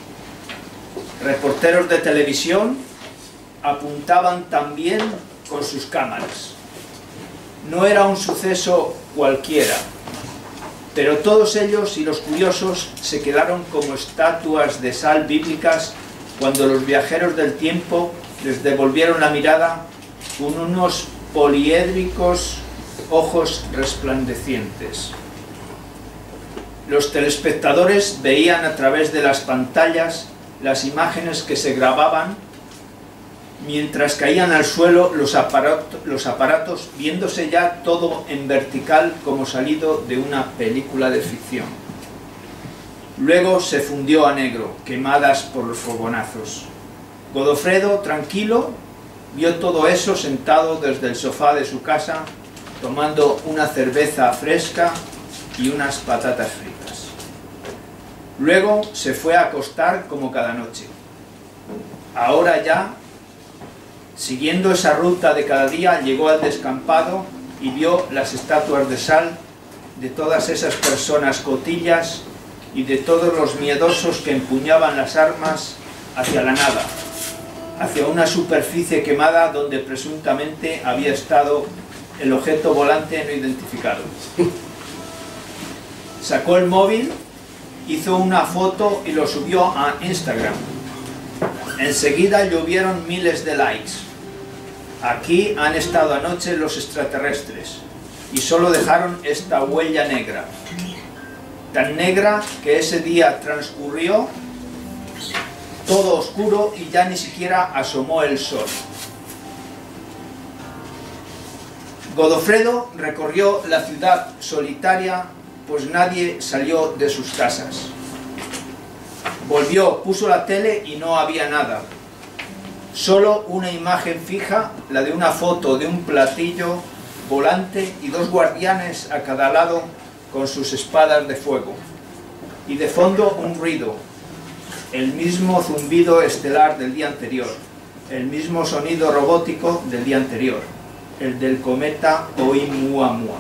Reporteros de televisión apuntaban también con sus cámaras. No era un suceso cualquiera, pero todos ellos y los curiosos se quedaron como estatuas de sal bíblicas cuando los viajeros del tiempo les devolvieron la mirada con unos poliédricos ojos resplandecientes. Los telespectadores veían a través de las pantallas las imágenes que se grababan mientras caían al suelo los aparatos viéndose ya todo en vertical como salido de una película de ficción. Luego se fundió a negro, quemadas por los fogonazos. Godofredo, tranquilo, vio todo eso sentado desde el sofá de su casa, tomando una cerveza fresca y unas patatas fritas. Luego se fue a acostar como cada noche. Ahora ya, siguiendo esa ruta de cada día, llegó al descampado y vio las estatuas de sal de todas esas personas cotillas y de todos los miedosos que empuñaban las armas hacia la nada, hacia una superficie quemada donde presuntamente había estado el objeto volante no identificado. Sacó el móvil, hizo una foto y lo subió a Instagram. Enseguida llovieron miles de likes. Aquí han estado anoche los extraterrestres y solo dejaron esta huella negra. Tan negra que ese día transcurrió todo oscuro y ya ni siquiera asomó el sol. Godofredo recorrió la ciudad solitaria, pues nadie salió de sus casas. Volvió, puso la tele y no había nada. Solo una imagen fija, la de una foto de un platillo volante y dos guardianes a cada lado con sus espadas de fuego. Y de fondo un ruido, el mismo zumbido estelar del día anterior, el mismo sonido robótico del día anterior, el del cometa Oumuamua.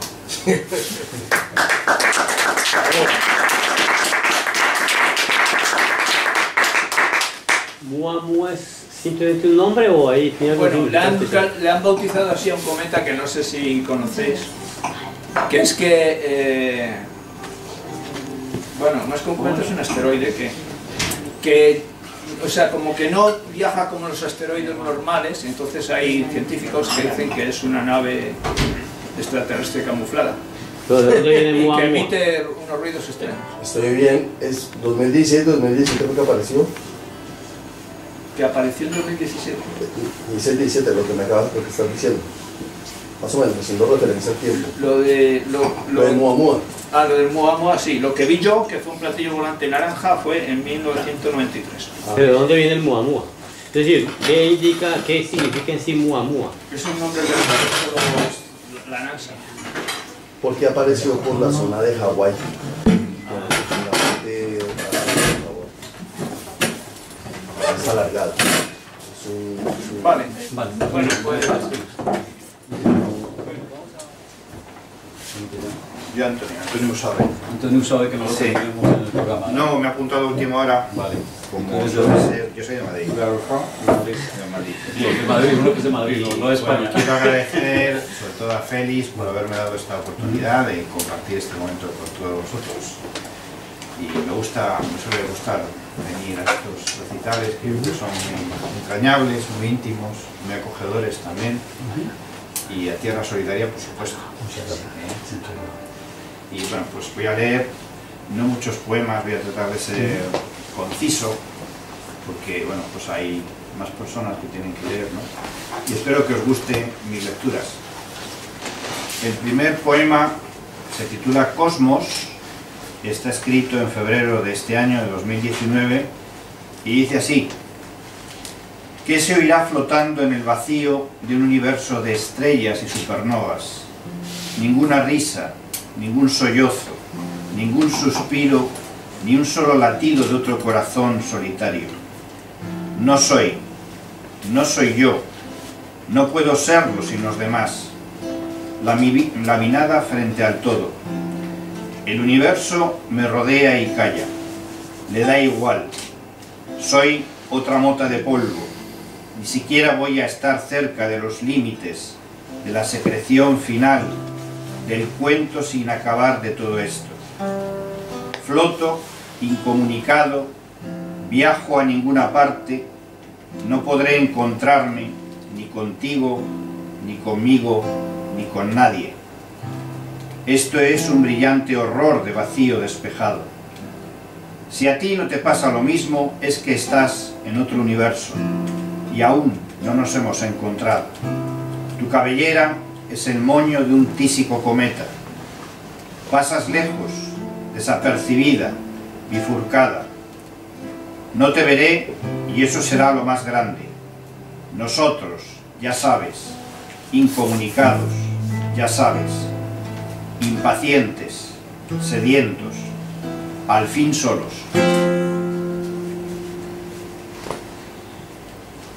¿Muamua es simplemente un nombre o ahí tiene algo? Bueno, le han bautizado así a un cometa que no sé si conocéis, que es que, bueno, más que un cometa es un asteroide que o sea, como que no viaja como los asteroides normales, entonces hay científicos que dicen que es una nave extraterrestre camuflada. Y que emite unos ruidos extraños. Estoy bien, es 2016, 2017 que apareció. Que apareció en 2017. 2017, lo que me acabas de estar diciendo. Más o menos, haciendo referencia al tiempo. Lo del Oumuamua. Ah, lo del Oumuamua, sí. Lo que vi yo, que fue un platillo volante naranja, fue en 1993. Ah. ¿Pero de dónde viene el Oumuamua? Es decir, ¿qué indica, qué significa en sí Oumuamua? Es un nombre que apareció la NASA. Porque apareció por la zona de Hawái. Alargado. Vale, vale. Bueno, pues... Yo Antonio Usábel. Antonio Usábel, que no lo tenemos en el programa. No, me ha apuntado a última hora. Vale. Como yo soy de Madrid. Claro, de Madrid. De Madrid, uno que es de Madrid, no de España. Quiero agradecer sobre todo a Félix por haberme dado esta oportunidad de compartir este momento con todos vosotros. Y me gusta, me suele gustar venir a estos recitales que son muy entrañables, muy íntimos, muy acogedores también, y a Tierra Solidaria, por supuesto. Y bueno, pues voy a leer no muchos poemas, voy a tratar de ser conciso, porque bueno, pues hay más personas que tienen que leer, ¿no? Y espero que os gusten mis lecturas. El primer poema se titula Cosmos. Está escrito en febrero de este año, de 2019, y dice así: ¿Qué se oirá flotando en el vacío de un universo de estrellas y supernovas? Ninguna risa, ningún sollozo, ningún suspiro, ni un solo latido de otro corazón solitario. No soy, no soy yo, no puedo serlo sin los demás. Laminada frente al todo. El universo me rodea y calla, le da igual, soy otra mota de polvo, ni siquiera voy a estar cerca de los límites, de la secreción final, del cuento sin acabar de todo esto. Floto, incomunicado, viajo a ninguna parte, no podré encontrarme ni contigo, ni conmigo, ni con nadie. Esto es un brillante horror de vacío despejado. Si a ti no te pasa lo mismo, es que estás en otro universo y aún no nos hemos encontrado. Tu cabellera es el moño de un tísico cometa. Pasas lejos, desapercibida, bifurcada. No te veré y eso será lo más grande. Nosotros, ya sabes, incomunicados, ya sabes. Impacientes, sedientos, al fin solos.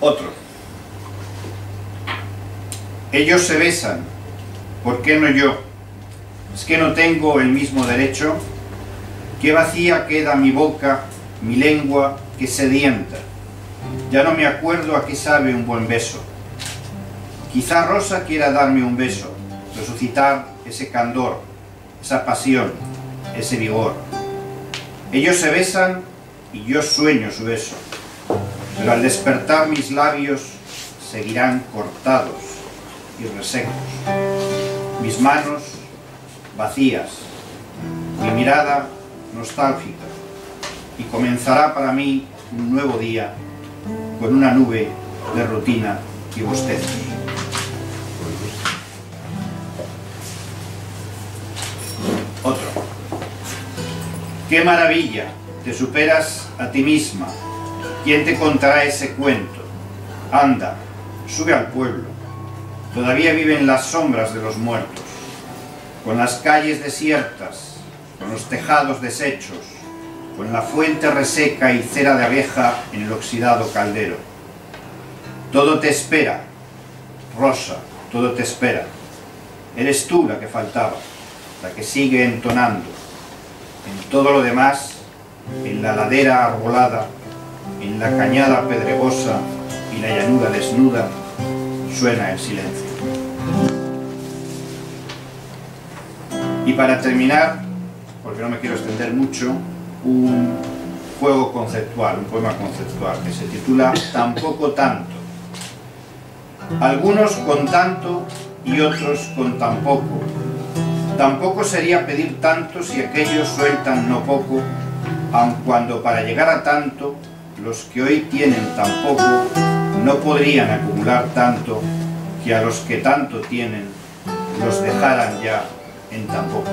Otro. Ellos se besan, ¿por qué no yo? ¿Es que no tengo el mismo derecho? ¿Qué vacía queda mi boca, mi lengua, que sedienta? Ya no me acuerdo a qué sabe un buen beso. Quizá Rosa quiera darme un beso, resucitar ese candor, esa pasión, ese vigor. Ellos se besan y yo sueño su beso, pero al despertar mis labios seguirán cortados y resecos. Mis manos vacías, mi mirada nostálgica, y comenzará para mí un nuevo día con una nube de rutina y bostezos. Otro. ¡Qué maravilla! te superas a ti misma. ¿Quién te contará ese cuento? Anda, sube al pueblo. Todavía viven las sombras de los muertos, con las calles desiertas, con los tejados deshechos, con la fuente reseca y cera de abeja en el oxidado caldero. Todo te espera, Rosa, todo te espera. Eres tú la que faltaba, la que sigue entonando. En todo lo demás, en la ladera arbolada, en la cañada pedregosa y la llanura desnuda, suena el silencio. Y para terminar, porque no me quiero extender mucho, un juego conceptual, un poema conceptual que se titula Tampoco tanto. Algunos con tanto y otros con tan poco. Tampoco sería pedir tanto si aquellos sueltan no poco, aun cuando para llegar a tanto, los que hoy tienen tan poco no podrían acumular tanto que a los que tanto tienen los dejaran ya en tan poco.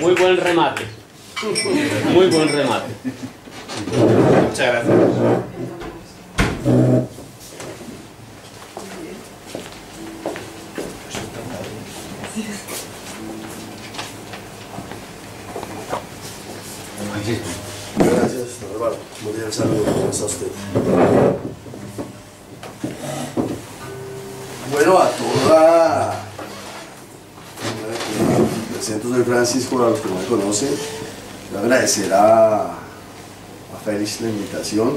Muy buen remate. Muy buen remate. Muchas gracias. Gracias, Normal. Muy bien, saludos. Bueno, a toda... Presento, soy Francisco, a los que no me conocen. Quiero agradecer a Félix la invitación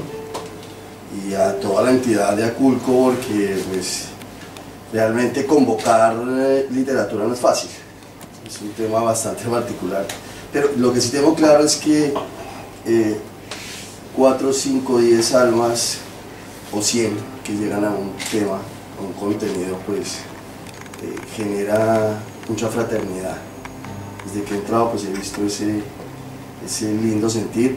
y a toda la entidad de Aculco, porque pues, realmente convocar literatura no es fácil. Es un tema bastante particular. Pero lo que sí tengo claro es que 4, 5, 10 almas o 100 que llegan a un tema, a un contenido, pues genera mucha fraternidad. Desde que he entrado pues he visto ese lindo sentir,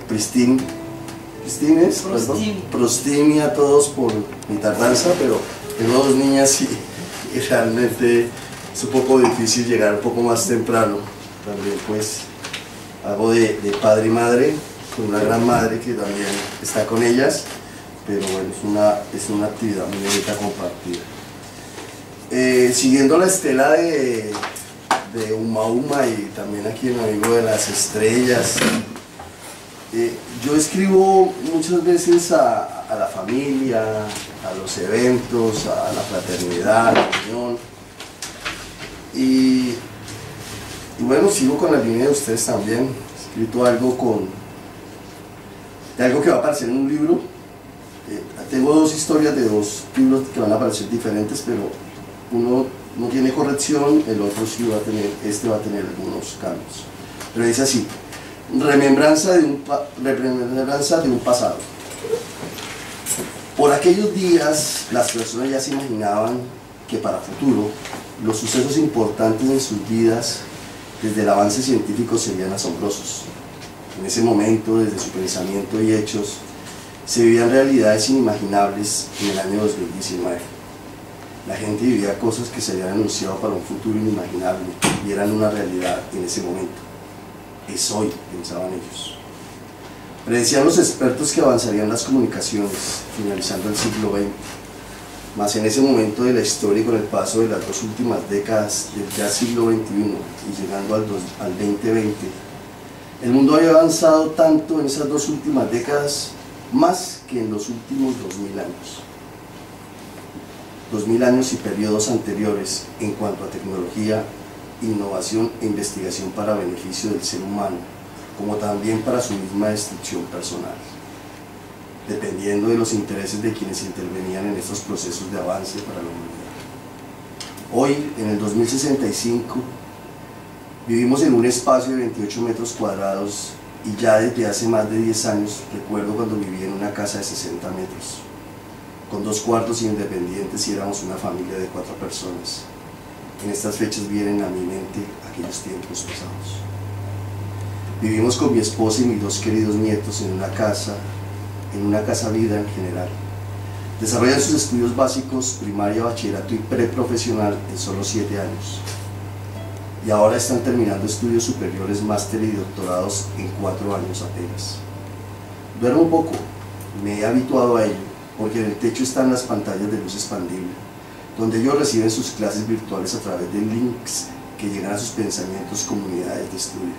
Prostine a todos por mi tardanza, pero tengo dos niñas y realmente es un poco difícil llegar un poco más temprano. También pues hago de padre y madre, con una gran madre que también está con ellas, pero bueno, es una actividad muy bonita compartida. Siguiendo la estela de Oumuamua y también aquí el amigo de las estrellas, yo escribo muchas veces a la familia, a los eventos, a la fraternidad, a la unión, y bueno, sigo con la línea de ustedes también. He escrito algo de algo que va a aparecer en un libro. Tengo dos historias de dos libros que van a aparecer diferentes, pero uno no tiene corrección, el otro sí va a tener, este va a tener algunos cambios. Pero dice así: remembranza de un pasado. Por aquellos días las personas ya se imaginaban que para futuro los sucesos importantes en sus vidas desde el avance científico serían asombrosos. En ese momento, desde su pensamiento y hechos, se vivían realidades inimaginables en el año 2019. La gente vivía cosas que se habían anunciado para un futuro inimaginable y eran una realidad en ese momento. Es hoy, pensaban ellos. Predecían los expertos que avanzarían las comunicaciones, finalizando el siglo XX. Mas en ese momento de la historia y con el paso de las dos últimas décadas del ya siglo XXI y llegando al 2020, el mundo había avanzado tanto en esas dos últimas décadas más que en los últimos 2000 años. 2000 años y periodos anteriores en cuanto a tecnología, innovación e investigación para beneficio del ser humano, como también para su misma destrucción personal, dependiendo de los intereses de quienes intervenían en estos procesos de avance para la humanidad. Hoy, en el 2065, vivimos en un espacio de 28 metros cuadrados y ya desde hace más de 10 años recuerdo cuando viví en una casa de 60 metros, con 2 cuartos independientes y éramos una familia de 4 personas. En estas fechas vienen a mi mente aquellos tiempos pasados. Vivimos con mi esposa y mis 2 queridos nietos en una casa vida en general. Desarrollan sus estudios básicos, primaria, bachillerato y preprofesional en solo 7 años. y ahora están terminando estudios superiores, máster y doctorados en 4 años apenas. Duermo un poco, me he habituado a ello, porque en el techo están las pantallas de luz expandible, donde ellos reciben sus clases virtuales a través de links que llegan a sus pensamientos, comunidades de estudio.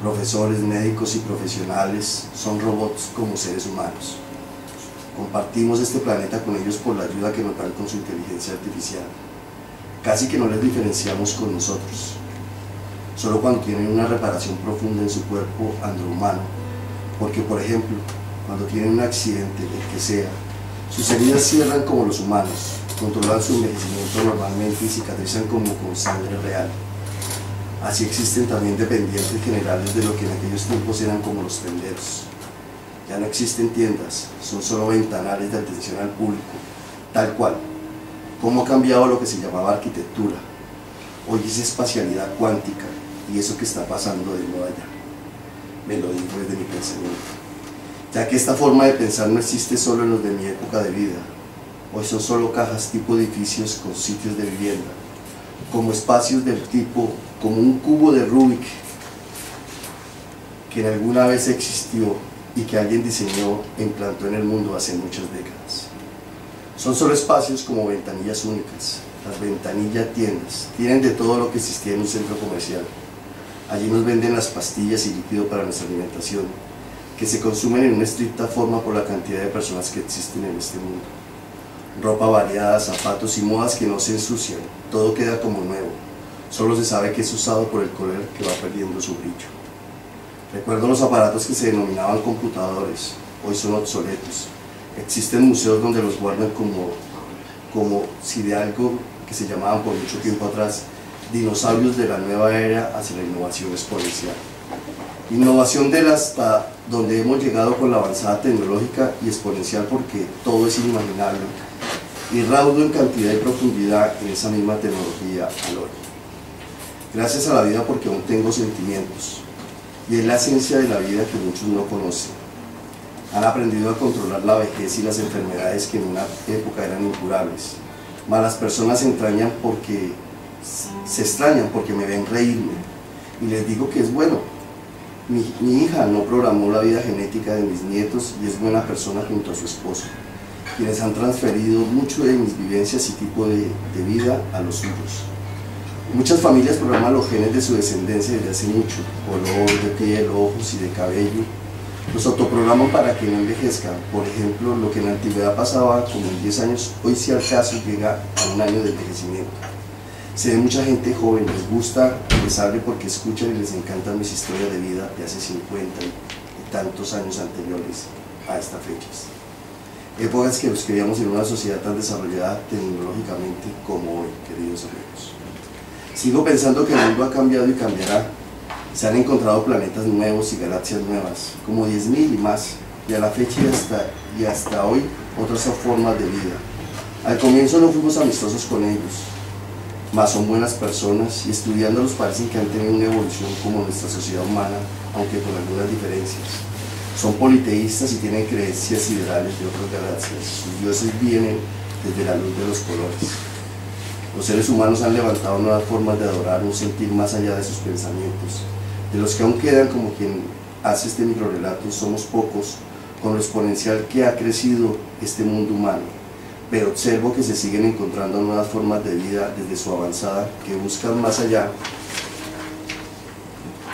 Profesores, médicos y profesionales son robots como seres humanos. Compartimos este planeta con ellos por la ayuda que nos dan con su inteligencia artificial. Casi que no les diferenciamos con nosotros. Solo cuando tienen una reparación profunda en su cuerpo androhumano. Porque, por ejemplo, cuando tienen un accidente, el que sea, sus heridas cierran como los humanos, controlan su envejecimiento normalmente y cicatrizan como con sangre real. Así existen también dependientes generales de lo que en aquellos tiempos eran como los tenderos. Ya no existen tiendas, son solo ventanales de atención al público, tal cual. ¿Cómo ha cambiado lo que se llamaba arquitectura? Hoy es espacialidad cuántica, y eso que está pasando de moda allá. Me lo digo desde mi pensamiento. Ya que esta forma de pensar no existe solo en los de mi época de vida. Hoy son solo cajas tipo edificios con sitios de vivienda, como espacios del tipo, como un cubo de Rubik que alguna vez existió y que alguien diseñó e implantó en el mundo hace muchas décadas. Son solo espacios como ventanillas únicas, las ventanillas tiendas, tienen de todo lo que existía en un centro comercial. Allí nos venden las pastillas y líquido para nuestra alimentación, que se consumen en una estricta forma por la cantidad de personas que existen en este mundo. Ropa variada, zapatos y modas que no se ensucian, todo queda como nuevo. Solo se sabe que es usado por el color que va perdiendo su brillo. Recuerdo los aparatos que se denominaban computadores, hoy son obsoletos. Existen museos donde los guardan como si de algo que se llamaban por mucho tiempo atrás dinosaurios de la nueva era hacia la innovación exponencial. Innovación de hasta donde hemos llegado con la avanzada tecnológica y exponencial, porque todo es inimaginable y raudo en cantidad y profundidad en esa misma tecnología al hoy. Gracias a la vida, porque aún tengo sentimientos, y es la ciencia de la vida que muchos no conocen. Han aprendido a controlar la vejez y las enfermedades que en una época eran incurables. Mas las personas se extrañan porque me ven reírme, y les digo que es bueno. Mi hija no programó la vida genética de mis nietos y es buena persona junto a su esposo, quienes han transferido mucho de mis vivencias y tipo de vida a los suyos. Muchas familias programan los genes de su descendencia desde hace mucho, color de piel, ojos y de cabello. Los autoprograman para que no envejezcan. Por ejemplo, lo que en la antigüedad pasaba como en 10 años, hoy si al caso llega a 1 año de envejecimiento. Se ve mucha gente joven, les gusta, les hable porque escuchan y les encantan mis historias de vida de hace 50 y tantos años anteriores a estas fechas. Épocas que nos creíamos en una sociedad tan desarrollada tecnológicamente como hoy, queridos amigos. Sigo pensando que el mundo ha cambiado y cambiará. Se han encontrado planetas nuevos y galaxias nuevas, como 10.000 y más, y a la fecha y hasta hoy otras formas de vida. Al comienzo no fuimos amistosos con ellos, mas son buenas personas y estudiándolos parecen que han tenido una evolución como nuestra sociedad humana, aunque con algunas diferencias. Son politeístas y tienen creencias siderales de otras galaxias. Sus dioses vienen desde la luz de los colores. Los seres humanos han levantado nuevas formas de adorar, un sentir más allá de sus pensamientos, de los que aún quedan, como quien hace este microrelato, somos pocos, con lo exponencial que ha crecido este mundo humano, pero observo que se siguen encontrando nuevas formas de vida desde su avanzada, que buscan más allá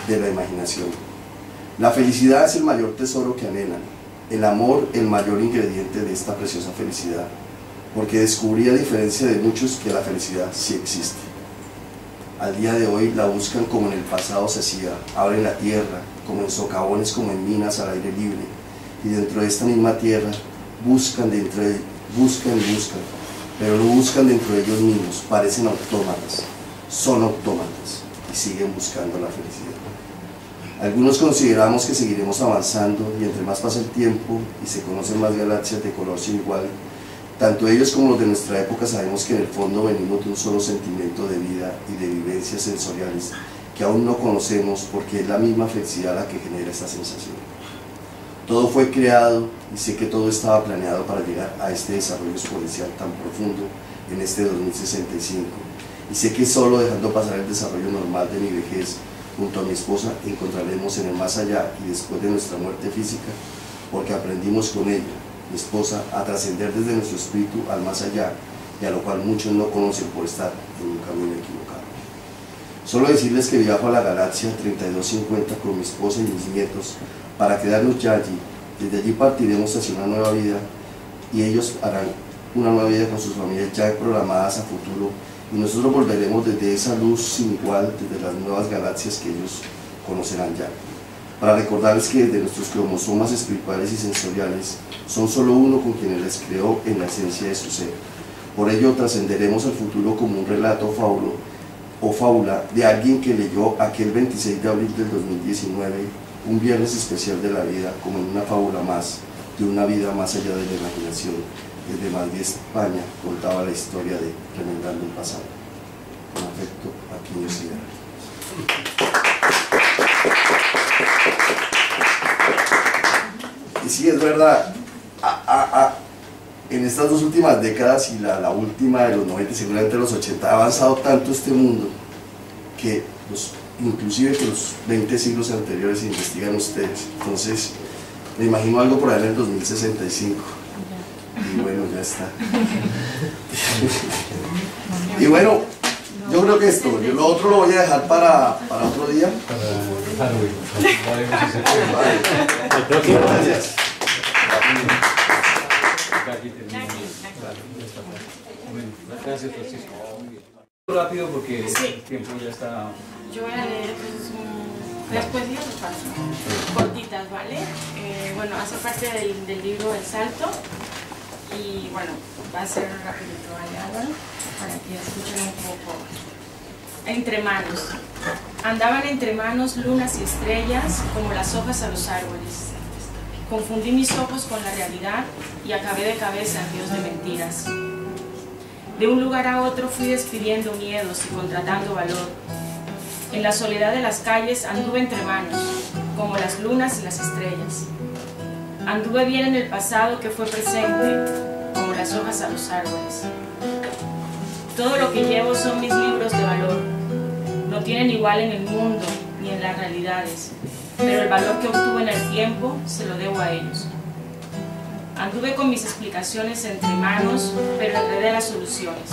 de la imaginación. La felicidad es el mayor tesoro que anhelan, el amor el mayor ingrediente de esta preciosa felicidad, porque descubrí, a diferencia de muchos, que la felicidad sí existe. Al día de hoy la buscan como en el pasado se hacía, abren la tierra, como en socavones, como en minas al aire libre, y dentro de esta misma tierra buscan, pero no buscan dentro de ellos mismos, parecen autómatas, son autómatas, y siguen buscando la felicidad. Algunos consideramos que seguiremos avanzando, y entre más pasa el tiempo, y se conocen más galaxias de color sin igual. Tanto ellos como los de nuestra época sabemos que en el fondo venimos de un solo sentimiento de vida y de vivencias sensoriales que aún no conocemos, porque es la misma felicidad la que genera esta sensación. Todo fue creado y sé que todo estaba planeado para llegar a este desarrollo exponencial tan profundo en este 2065 y sé que solo dejando pasar el desarrollo normal de mi vejez junto a mi esposa encontraremos en el más allá y después de nuestra muerte física, porque aprendimos con ella, mi esposa, a trascender desde nuestro espíritu al más allá y a lo cual muchos no conocen por estar en un camino equivocado. Solo decirles que viajo a la galaxia 3250 con mi esposa y mis nietos para quedarnos ya allí. Desde allí partiremos hacia una nueva vida y ellos harán una nueva vida con sus familias ya programadas a futuro y nosotros volveremos desde esa luz sin igual, desde las nuevas galaxias que ellos conocerán ya. Para recordarles que desde nuestros cromosomas espirituales y sensoriales son solo uno con quienes les creó en la esencia de su ser. Por ello trascenderemos al futuro como un relato faulo o fábula de alguien que leyó aquel 26 de abril del 2019, un viernes especial de la vida, como en una fábula más, de una vida más allá de la imaginación. Desde Madrid, España, contaba la historia de Remendando el Pasado. Con afecto, Aquino Sierra. Y sí, es verdad, en estas dos últimas décadas y la última de los 90, seguramente los 80, ha avanzado tanto este mundo que inclusive que los 20 siglos anteriores investigan ustedes. Entonces, me imagino algo por ahí en el 2065. Y bueno, ya está. Y bueno, yo creo que esto, yo lo otro lo voy a dejar para otro día. Gracias. Gracias, Francisco. Rápido porque el tiempo ya está. Yo voy a leer las poesías cortitas, ¿vale? Bueno, hace parte del libro El Salto. Y bueno, va a ser rapidito, ¿vale, Álvaro? Para que escuchen un poco. Entre manos. Andaban entre manos lunas y estrellas como las hojas a los árboles. Confundí mis ojos con la realidad y acabé de cabeza en ríos de mentiras. De un lugar a otro fui despidiendo miedos y contratando valor. En la soledad de las calles anduve entre manos, como las lunas y las estrellas. Anduve bien en el pasado que fue presente, como las hojas a los árboles. Todo lo que llevo son mis libros de valor. No tienen igual en el mundo ni en las realidades, pero el valor que obtuve en el tiempo se lo debo a ellos. Anduve con mis explicaciones entre manos, pero enredé las soluciones.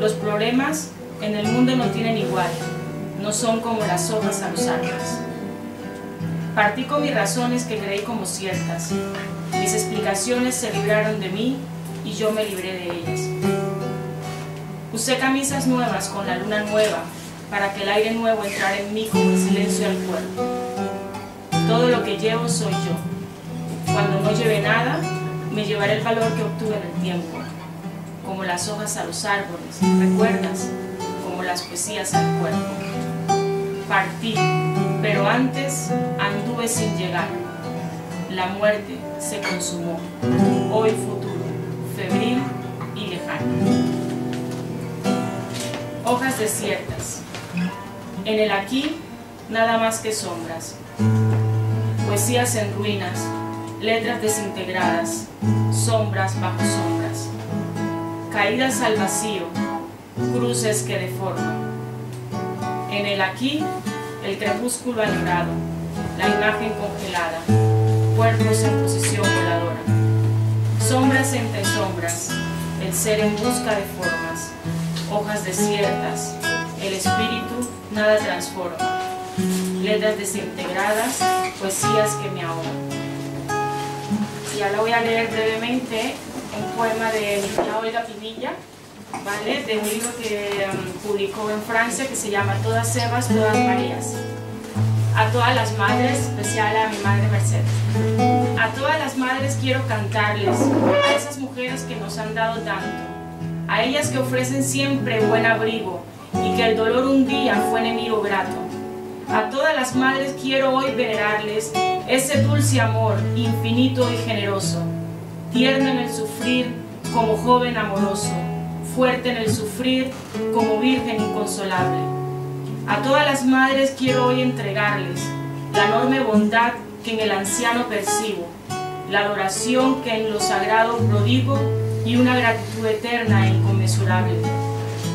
Los problemas en el mundo no tienen igual, no son como las hojas a los árboles. Partí con mis razones que creí como ciertas. Mis explicaciones se libraron de mí y yo me libré de ellas. Usé camisas nuevas con la luna nueva para que el aire nuevo entrara en mí como el silencio del cuerpo. Todo lo que llevo soy yo. Cuando no lleve nada, me llevaré el valor que obtuve en el tiempo. Como las hojas a los árboles, ¿recuerdas? Como las poesías al cuerpo. Partí. Pero antes anduve sin llegar. La muerte se consumó. Hoy futuro, febril y lejano. Hojas desiertas. En el aquí, nada más que sombras. Poesías en ruinas, letras desintegradas, sombras bajo sombras. Caídas al vacío, cruces que deforman. En el aquí, el crepúsculo añorado, la imagen congelada, cuerpos en posición voladora, sombras entre sombras, el ser en busca de formas, hojas desiertas, el espíritu nada transforma, letras desintegradas, poesías que me ahogan. Y ahora voy a leer brevemente un poema de Olga Pinilla, ¿vale? De un libro que publicó en Francia que se llama Todas Evas, Todas Marías. A todas las madres, especial a mi madre Mercedes. A todas las madres quiero cantarles, a esas mujeres que nos han dado tanto, a ellas que ofrecen siempre buen abrigo y que el dolor un día fue enemigo grato. A todas las madres quiero hoy venerarles ese dulce amor infinito y generoso, tierno en el sufrir como joven amoroso, fuerte en el sufrir como virgen inconsolable. A todas las madres quiero hoy entregarles la enorme bondad que en el anciano percibo, la adoración que en lo sagrado prodigo y una gratitud eterna e inconmensurable.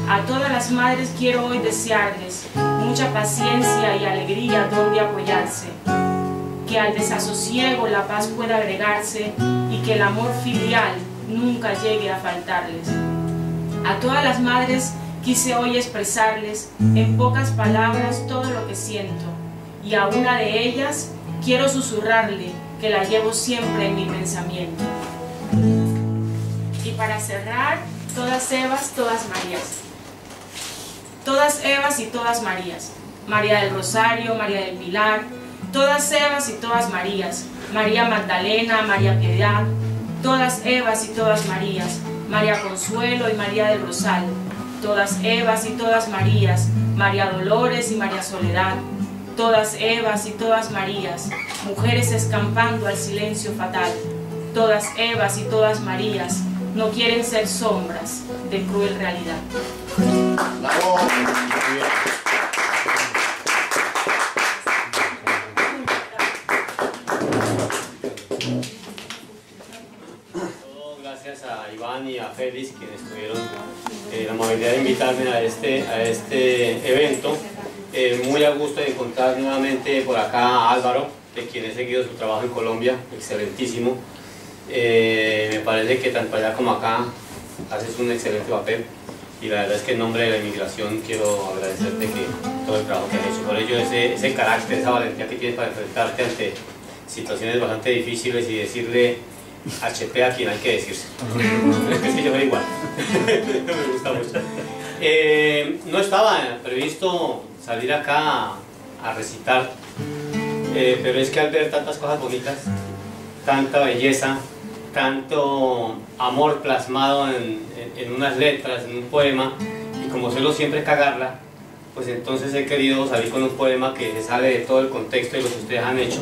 A todas las madres quiero hoy desearles mucha paciencia y alegría donde apoyarse, que al desasosiego la paz pueda agregarse y que el amor filial nunca llegue a faltarles. A todas las madres quise hoy expresarles en pocas palabras todo lo que siento, y a una de ellas quiero susurrarle que la llevo siempre en mi pensamiento. Y para cerrar, todas Evas, todas Marías. Todas Evas y todas Marías, María del Rosario, María del Pilar, todas Evas y todas Marías, María Magdalena, María Piedad, todas Evas y todas Marías, María Consuelo y María del Rosal, todas Evas y todas Marías, María Dolores y María Soledad, todas Evas y todas Marías, mujeres escampando al silencio fatal, todas Evas y todas Marías, no quieren ser sombras de cruel realidad. ¡Bravo! Gracias a Iván y a Félix, quienes tuvieron la amabilidad de invitarme a este evento. Muy a gusto de encontrar nuevamente por acá a Álvaro, de quien he seguido su trabajo en Colombia, excelentísimo. Me parece que tanto allá como acá haces un excelente papel, y la verdad es que en nombre de la inmigración quiero agradecerte que todo el trabajo que has hecho. Por ello ese carácter, esa valentía que tienes para enfrentarte ante situaciones bastante difíciles y decirle HP a quien hay que decirse. Es que yo soy igual. Me gusta mucho. No estaba previsto salir acá a recitar, pero es que al ver tantas cosas bonitas, tanta belleza, tanto amor plasmado en unas letras, en un poema, y como suelo siempre cagarla, pues entonces he querido salir con un poema que se sale de todo el contexto y lo que ustedes han hecho,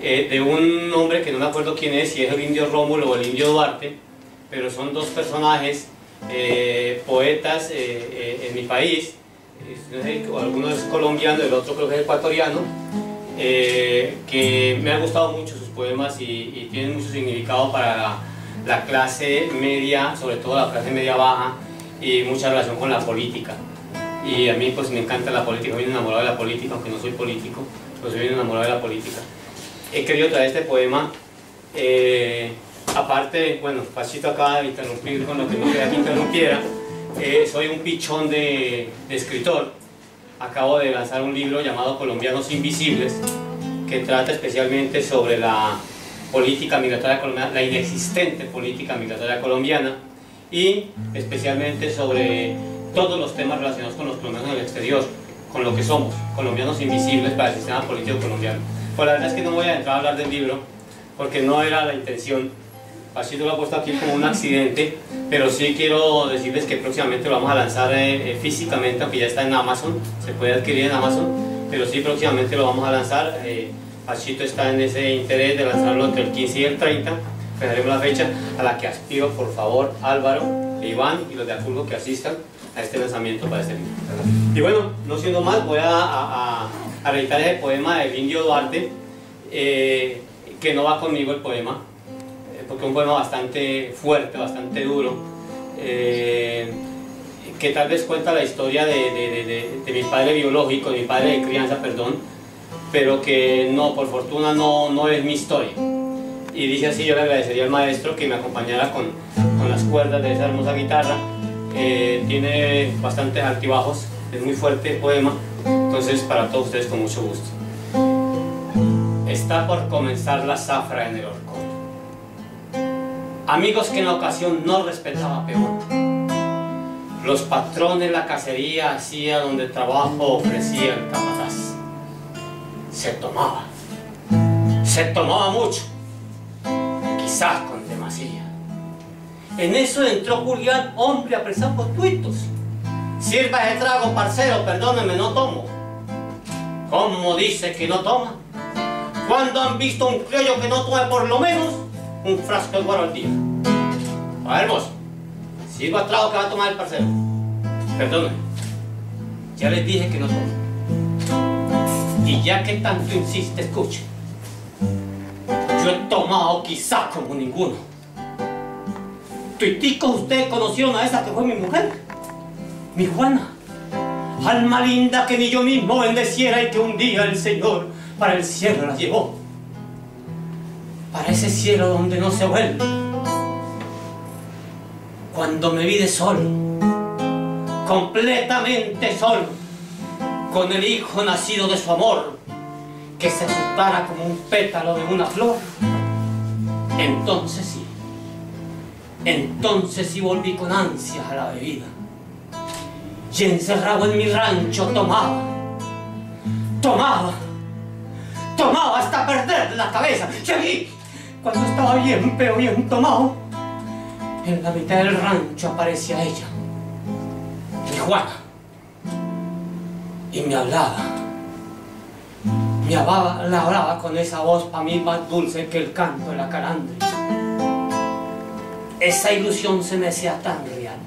de un hombre que no me acuerdo quién es, si es el indio Rómulo o el indio Duarte, pero son dos personajes, poetas en mi país, no sé, alguno es colombiano, el otro creo que es ecuatoriano, que me han gustado mucho sus poemas y tienen mucho significado para la clase media, sobre todo la clase media baja, y mucha relación con la política. Y a mí pues me encanta la política, soy enamorado de la política, aunque no soy político, pero soy enamorado de la política. He querido traer este poema, aparte, bueno, Pachito acaba de interrumpir con lo que no quería que interrumpiera. Soy un pichón de escritor. Acabo de lanzar un libro llamado Colombianos Invisibles, que trata especialmente sobre la política migratoria colombiana, la inexistente política migratoria colombiana, y especialmente sobre todos los temas relacionados con los colombianos en el exterior, con lo que somos, colombianos invisibles para el sistema político colombiano. Pues la verdad es que no voy a entrar a hablar del libro, porque no era la intención. Pachito lo ha puesto aquí como un accidente, pero sí quiero decirles que próximamente lo vamos a lanzar físicamente, aunque ya está en Amazon, se puede adquirir en Amazon, pero sí próximamente lo vamos a lanzar. Pachito está en ese interés de lanzarlo entre el 15 y el 30, fijaremos la fecha a la que aspiro, por favor, Álvaro, Iván y los de Aculco que asistan a este lanzamiento para este libro. Y bueno, no siendo más, voy a recitar el poema del indio Duarte, que no va conmigo el poema, porque es un poema bastante fuerte, bastante duro, que tal vez cuenta la historia de mi padre biológico, de mi padre de crianza, perdón, pero que no, por fortuna no es mi historia. Y dice así: yo le agradecería al maestro que me acompañara con las cuerdas de esa hermosa guitarra. Tiene bastantes altibajos, es muy fuerte el poema, entonces para todos ustedes con mucho gusto. Está por comenzar la zafra en el horcón. Amigos que en la ocasión no respetaba peor. Los patrones la cacería hacía donde trabajo ofrecía el capataz. Se tomaba mucho, quizás con demasía. En eso entró Julián, hombre apresado por tuitos. Sirva ese trago, parcero, perdónenme, no tomo. ¿Cómo dice que no toma? ¿Cuándo han visto un criollo que no tome por lo menos un frasco de guaro al día? A ver, mozo, sirva trago que va a tomar el parcero. Perdónenme, ya les dije que no tomo. Y ya que tanto insiste, escuche. Yo he tomado quizás como ninguno. Tuiticos, ustedes conocieron a esa que fue mi mujer. mi Juana, alma linda que ni yo mismo bendeciera y que un día el Señor para el cielo la llevó, para ese cielo donde no se vuelve. Cuando me vi de solo, completamente solo, con el hijo nacido de su amor, que se asustara como un pétalo de una flor, entonces sí volví con ansias a la bebida. Y encerrado en mi rancho tomaba hasta perder la cabeza. Y allí, cuando estaba bien, pero bien tomado, en la mitad del rancho aparecía ella, mi Juana, y me hablaba. La hablaba con esa voz para mí más dulce que el canto de la calandria. Esa ilusión se me hacía tan real,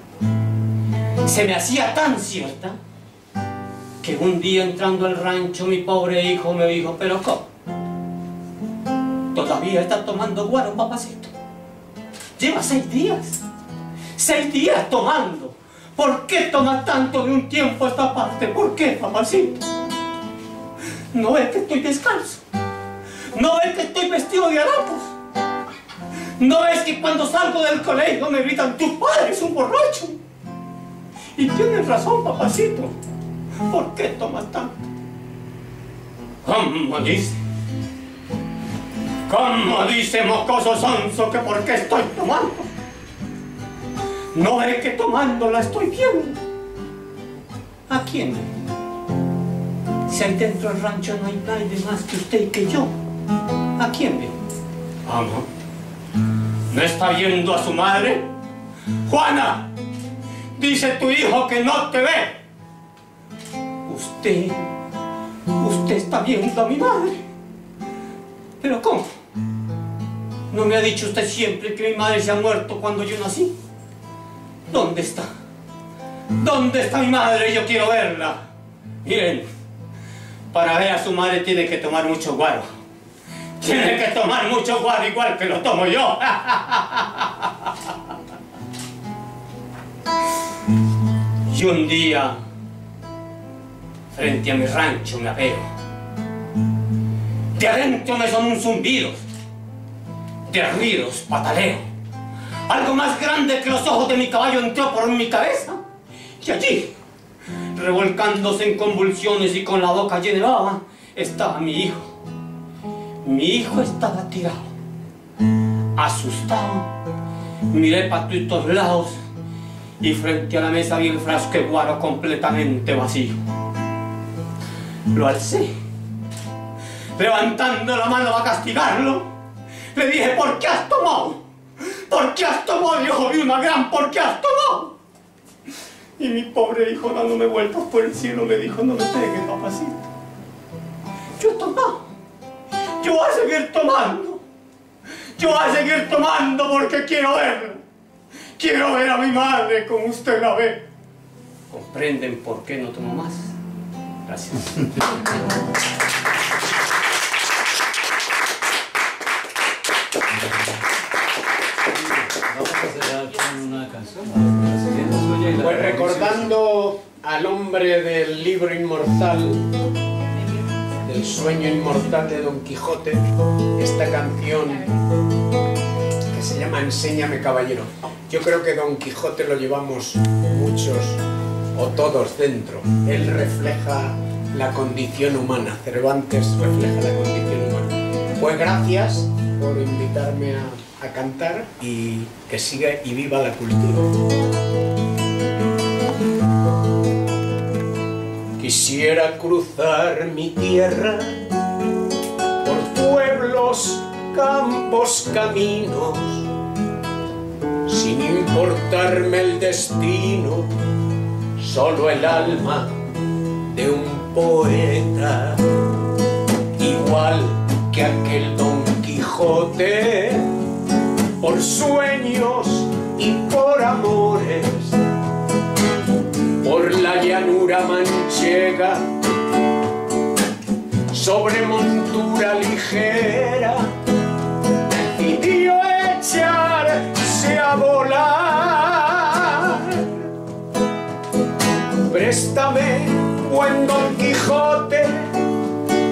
se me hacía tan cierta, que un día entrando al rancho mi pobre hijo me dijo: pero ¿cómo? Todavía está tomando guaro, papacito. Lleva 6 días. 6 días tomando. ¿Por qué toma tanto de un tiempo a esta parte? ¿Por qué, papacito? ¿No ves que estoy descalzo? ¿No ves que estoy vestido de harapos? ¿No ves que cuando salgo del colegio me gritan: tu padre es un borracho? Y tienes razón, papacito. ¿Por qué tomas tanto? ¿Cómo dice mocoso sonso que por qué estoy tomando? No es que tomando la estoy viendo. ¿A quién? Si ahí dentro del rancho no hay nadie más que usted y que yo. ¿A quién veo? Amo. ¿No está viendo a su madre? Juana, dice tu hijo que no te ve. Usted está viendo a mi madre. ¿Pero cómo? ¿No me ha dicho usted siempre que mi madre se ha muerto cuando yo nací? ¿Dónde está? ¿Dónde está mi madre? Yo quiero verla. Miren, para ver a su madre tiene que tomar mucho guaro. Tiene que tomar mucho guaro igual que lo tomo yo. Y un día, frente a mi rancho me apeo. De adentro me son zumbidos, de ruidos pataleo. Algo más grande que los ojos de mi caballo entró por mi cabeza. Y allí, revolcándose en convulsiones y con la boca llena de baba, estaba mi hijo. Mi hijo estaba tirado. Asustado, miré para todos lados y frente a la mesa vi el frasco de guaro completamente vacío. Lo alcé, levantando la mano para castigarlo, le dije: ¿por qué has tomado? ¿Por qué has tomado, hijo de una gran? ¿Por qué has tomado? Y mi pobre hijo, dándome vueltas por el cielo, me dijo: no me pegues, papacito. Yo he tomado, yo voy a seguir tomando, yo voy a seguir tomando porque quiero verla. Quiero ver a mi madre como usted la ve. ¿Comprenden por qué no tomo más? Gracias. Pues recordando al hombre del libro inmortal, del sueño inmortal de Don Quijote, esta canción que se llama Enséñame, caballero. Yo creo que Don Quijote lo llevamos muchos o todos dentro. Él refleja la condición humana. Cervantes refleja la condición humana. Pues gracias por invitarme a cantar y que siga y viva la cultura. Quisiera cruzar mi tierra por pueblos, campos, caminos, sin importarme el destino. Solo el alma de un poeta, igual que aquel Don Quijote, por sueños y por amores, por la llanura manchega, sobre montura ligera, y dio echarse a volar. préstame, buen Don Quijote,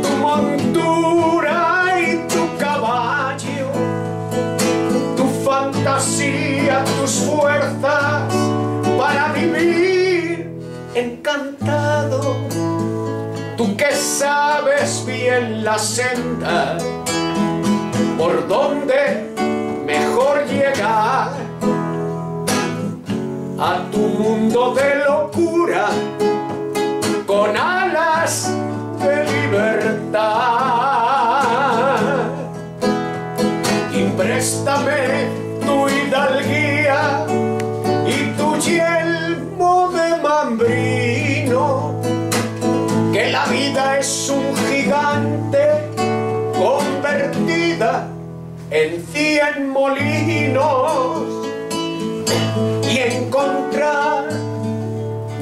tu montura y tu caballo, tu fantasía, tus fuerzas para vivir encantado. Tú que sabes bien la senda, por dónde mejor llegar a tu mundo de locura, con alas de libertad. Y préstame tu hidalguía y tu yelmo de Mambrino, que la vida es un gigante convertida en 100 molinos. Y encontrar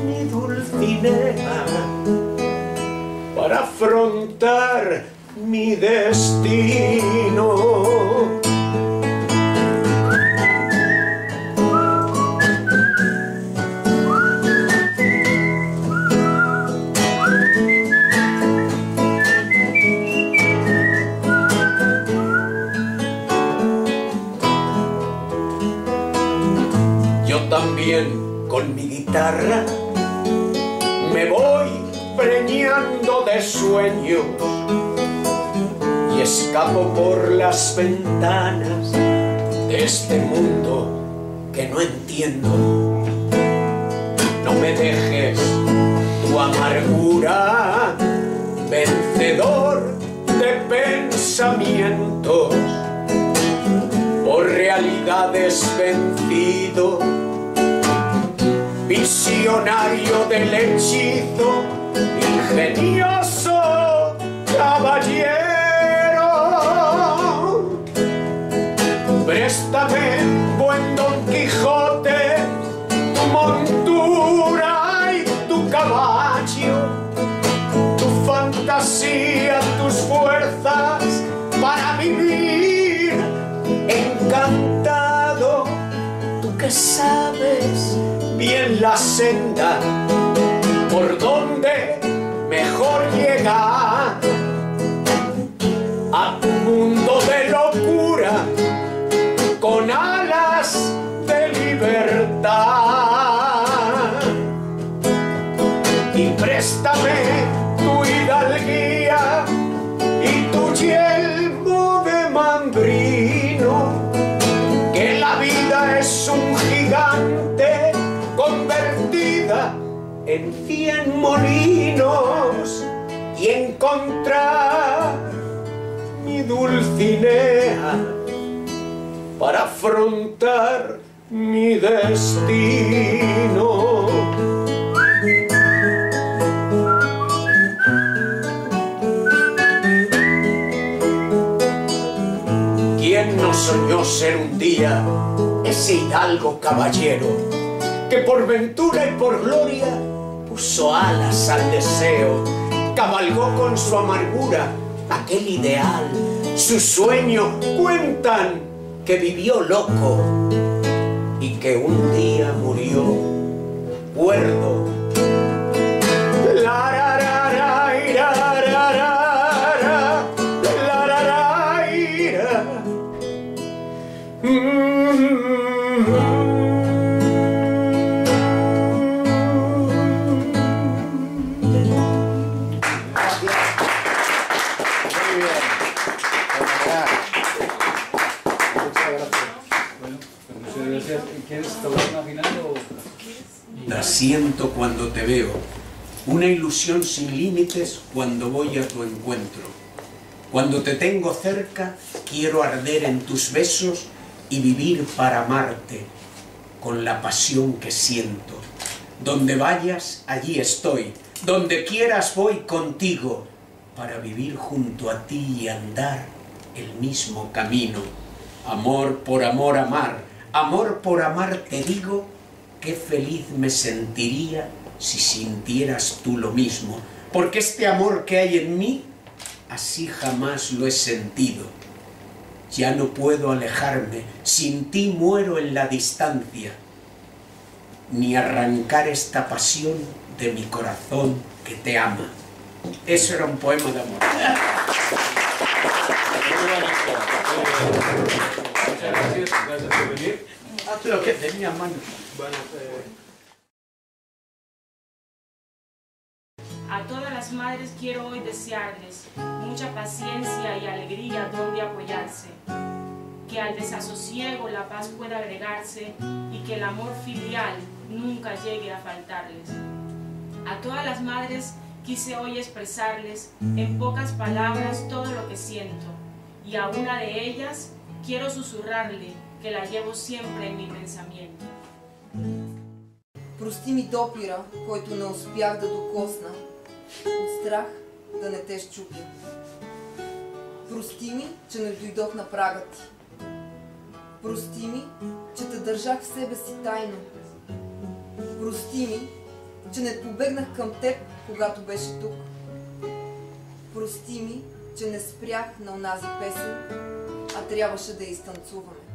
mi Dulcinea para afrontar mi destino. También con mi guitarra me voy preñando de sueños y escapo por las ventanas de este mundo que no entiendo. No me dejes tu amargura, vencedor de pensamientos, por realidades vencido, visionario del hechizo, ingenioso caballero. Préstame, buen Don Quijote, tu montura y tu caballo, tu fantasía, tus fuerzas para vivir encantado. Tú que sabes bien la senda, por donde mejor llegar a tu mundo de locura, con alas de libertad. Y préstame tu hidalguía y tu yelmo de Mambrino, que la vida es un gigante convertida en 100 molinos, y encontrar mi Dulcinea para afrontar mi destino. ¿Quién no soñó ser un día ese hidalgo caballero que por ventura y por gloria puso alas al deseo, cabalgó con su amargura aquel ideal, su sueño? Cuentan que vivió loco y que un día murió cuerdo. La, ra, ra, ra, ira, ra, ra, ra, la, ra, ra, ira. La siento cuando te veo, una ilusión sin límites cuando voy a tu encuentro. Cuando te tengo cerca, quiero arder en tus besos y vivir para amarte, con la pasión que siento. Donde vayas, allí estoy. Donde quieras voy contigo, para vivir junto a ti y andar el mismo camino. Amor por amor amar, amor por amar te digo, qué feliz me sentiría si sintieras tú lo mismo, porque este amor que hay en mí, así jamás lo he sentido. Ya no puedo alejarme, sin ti muero en la distancia, ni arrancar esta pasión de mi corazón que te ama. Eso era un poema de amor. Gracias, gracias por venir. Haz lo que tenía mano. A todas las madres quiero hoy desearles mucha paciencia y alegría donde apoyarse, que al desasosiego la paz pueda agregarse y que el amor filial nunca llegue a faltarles. A todas las madres quise hoy expresarles en pocas palabras todo lo que siento, y a una de ellas quiero susurrarle que la llevo siempre en mi pensamiento. Прости ми допира, който не успях да докосна, от страх да не те щупя. Прости ми, че не дойдох на прага ти. Прости ми, че те държах в себе си тайно. Прости ми, че не побегнах към теб, когато беше тук. Прости ми, че не спрях на онази песен, а трябваше да я изтанцуваме.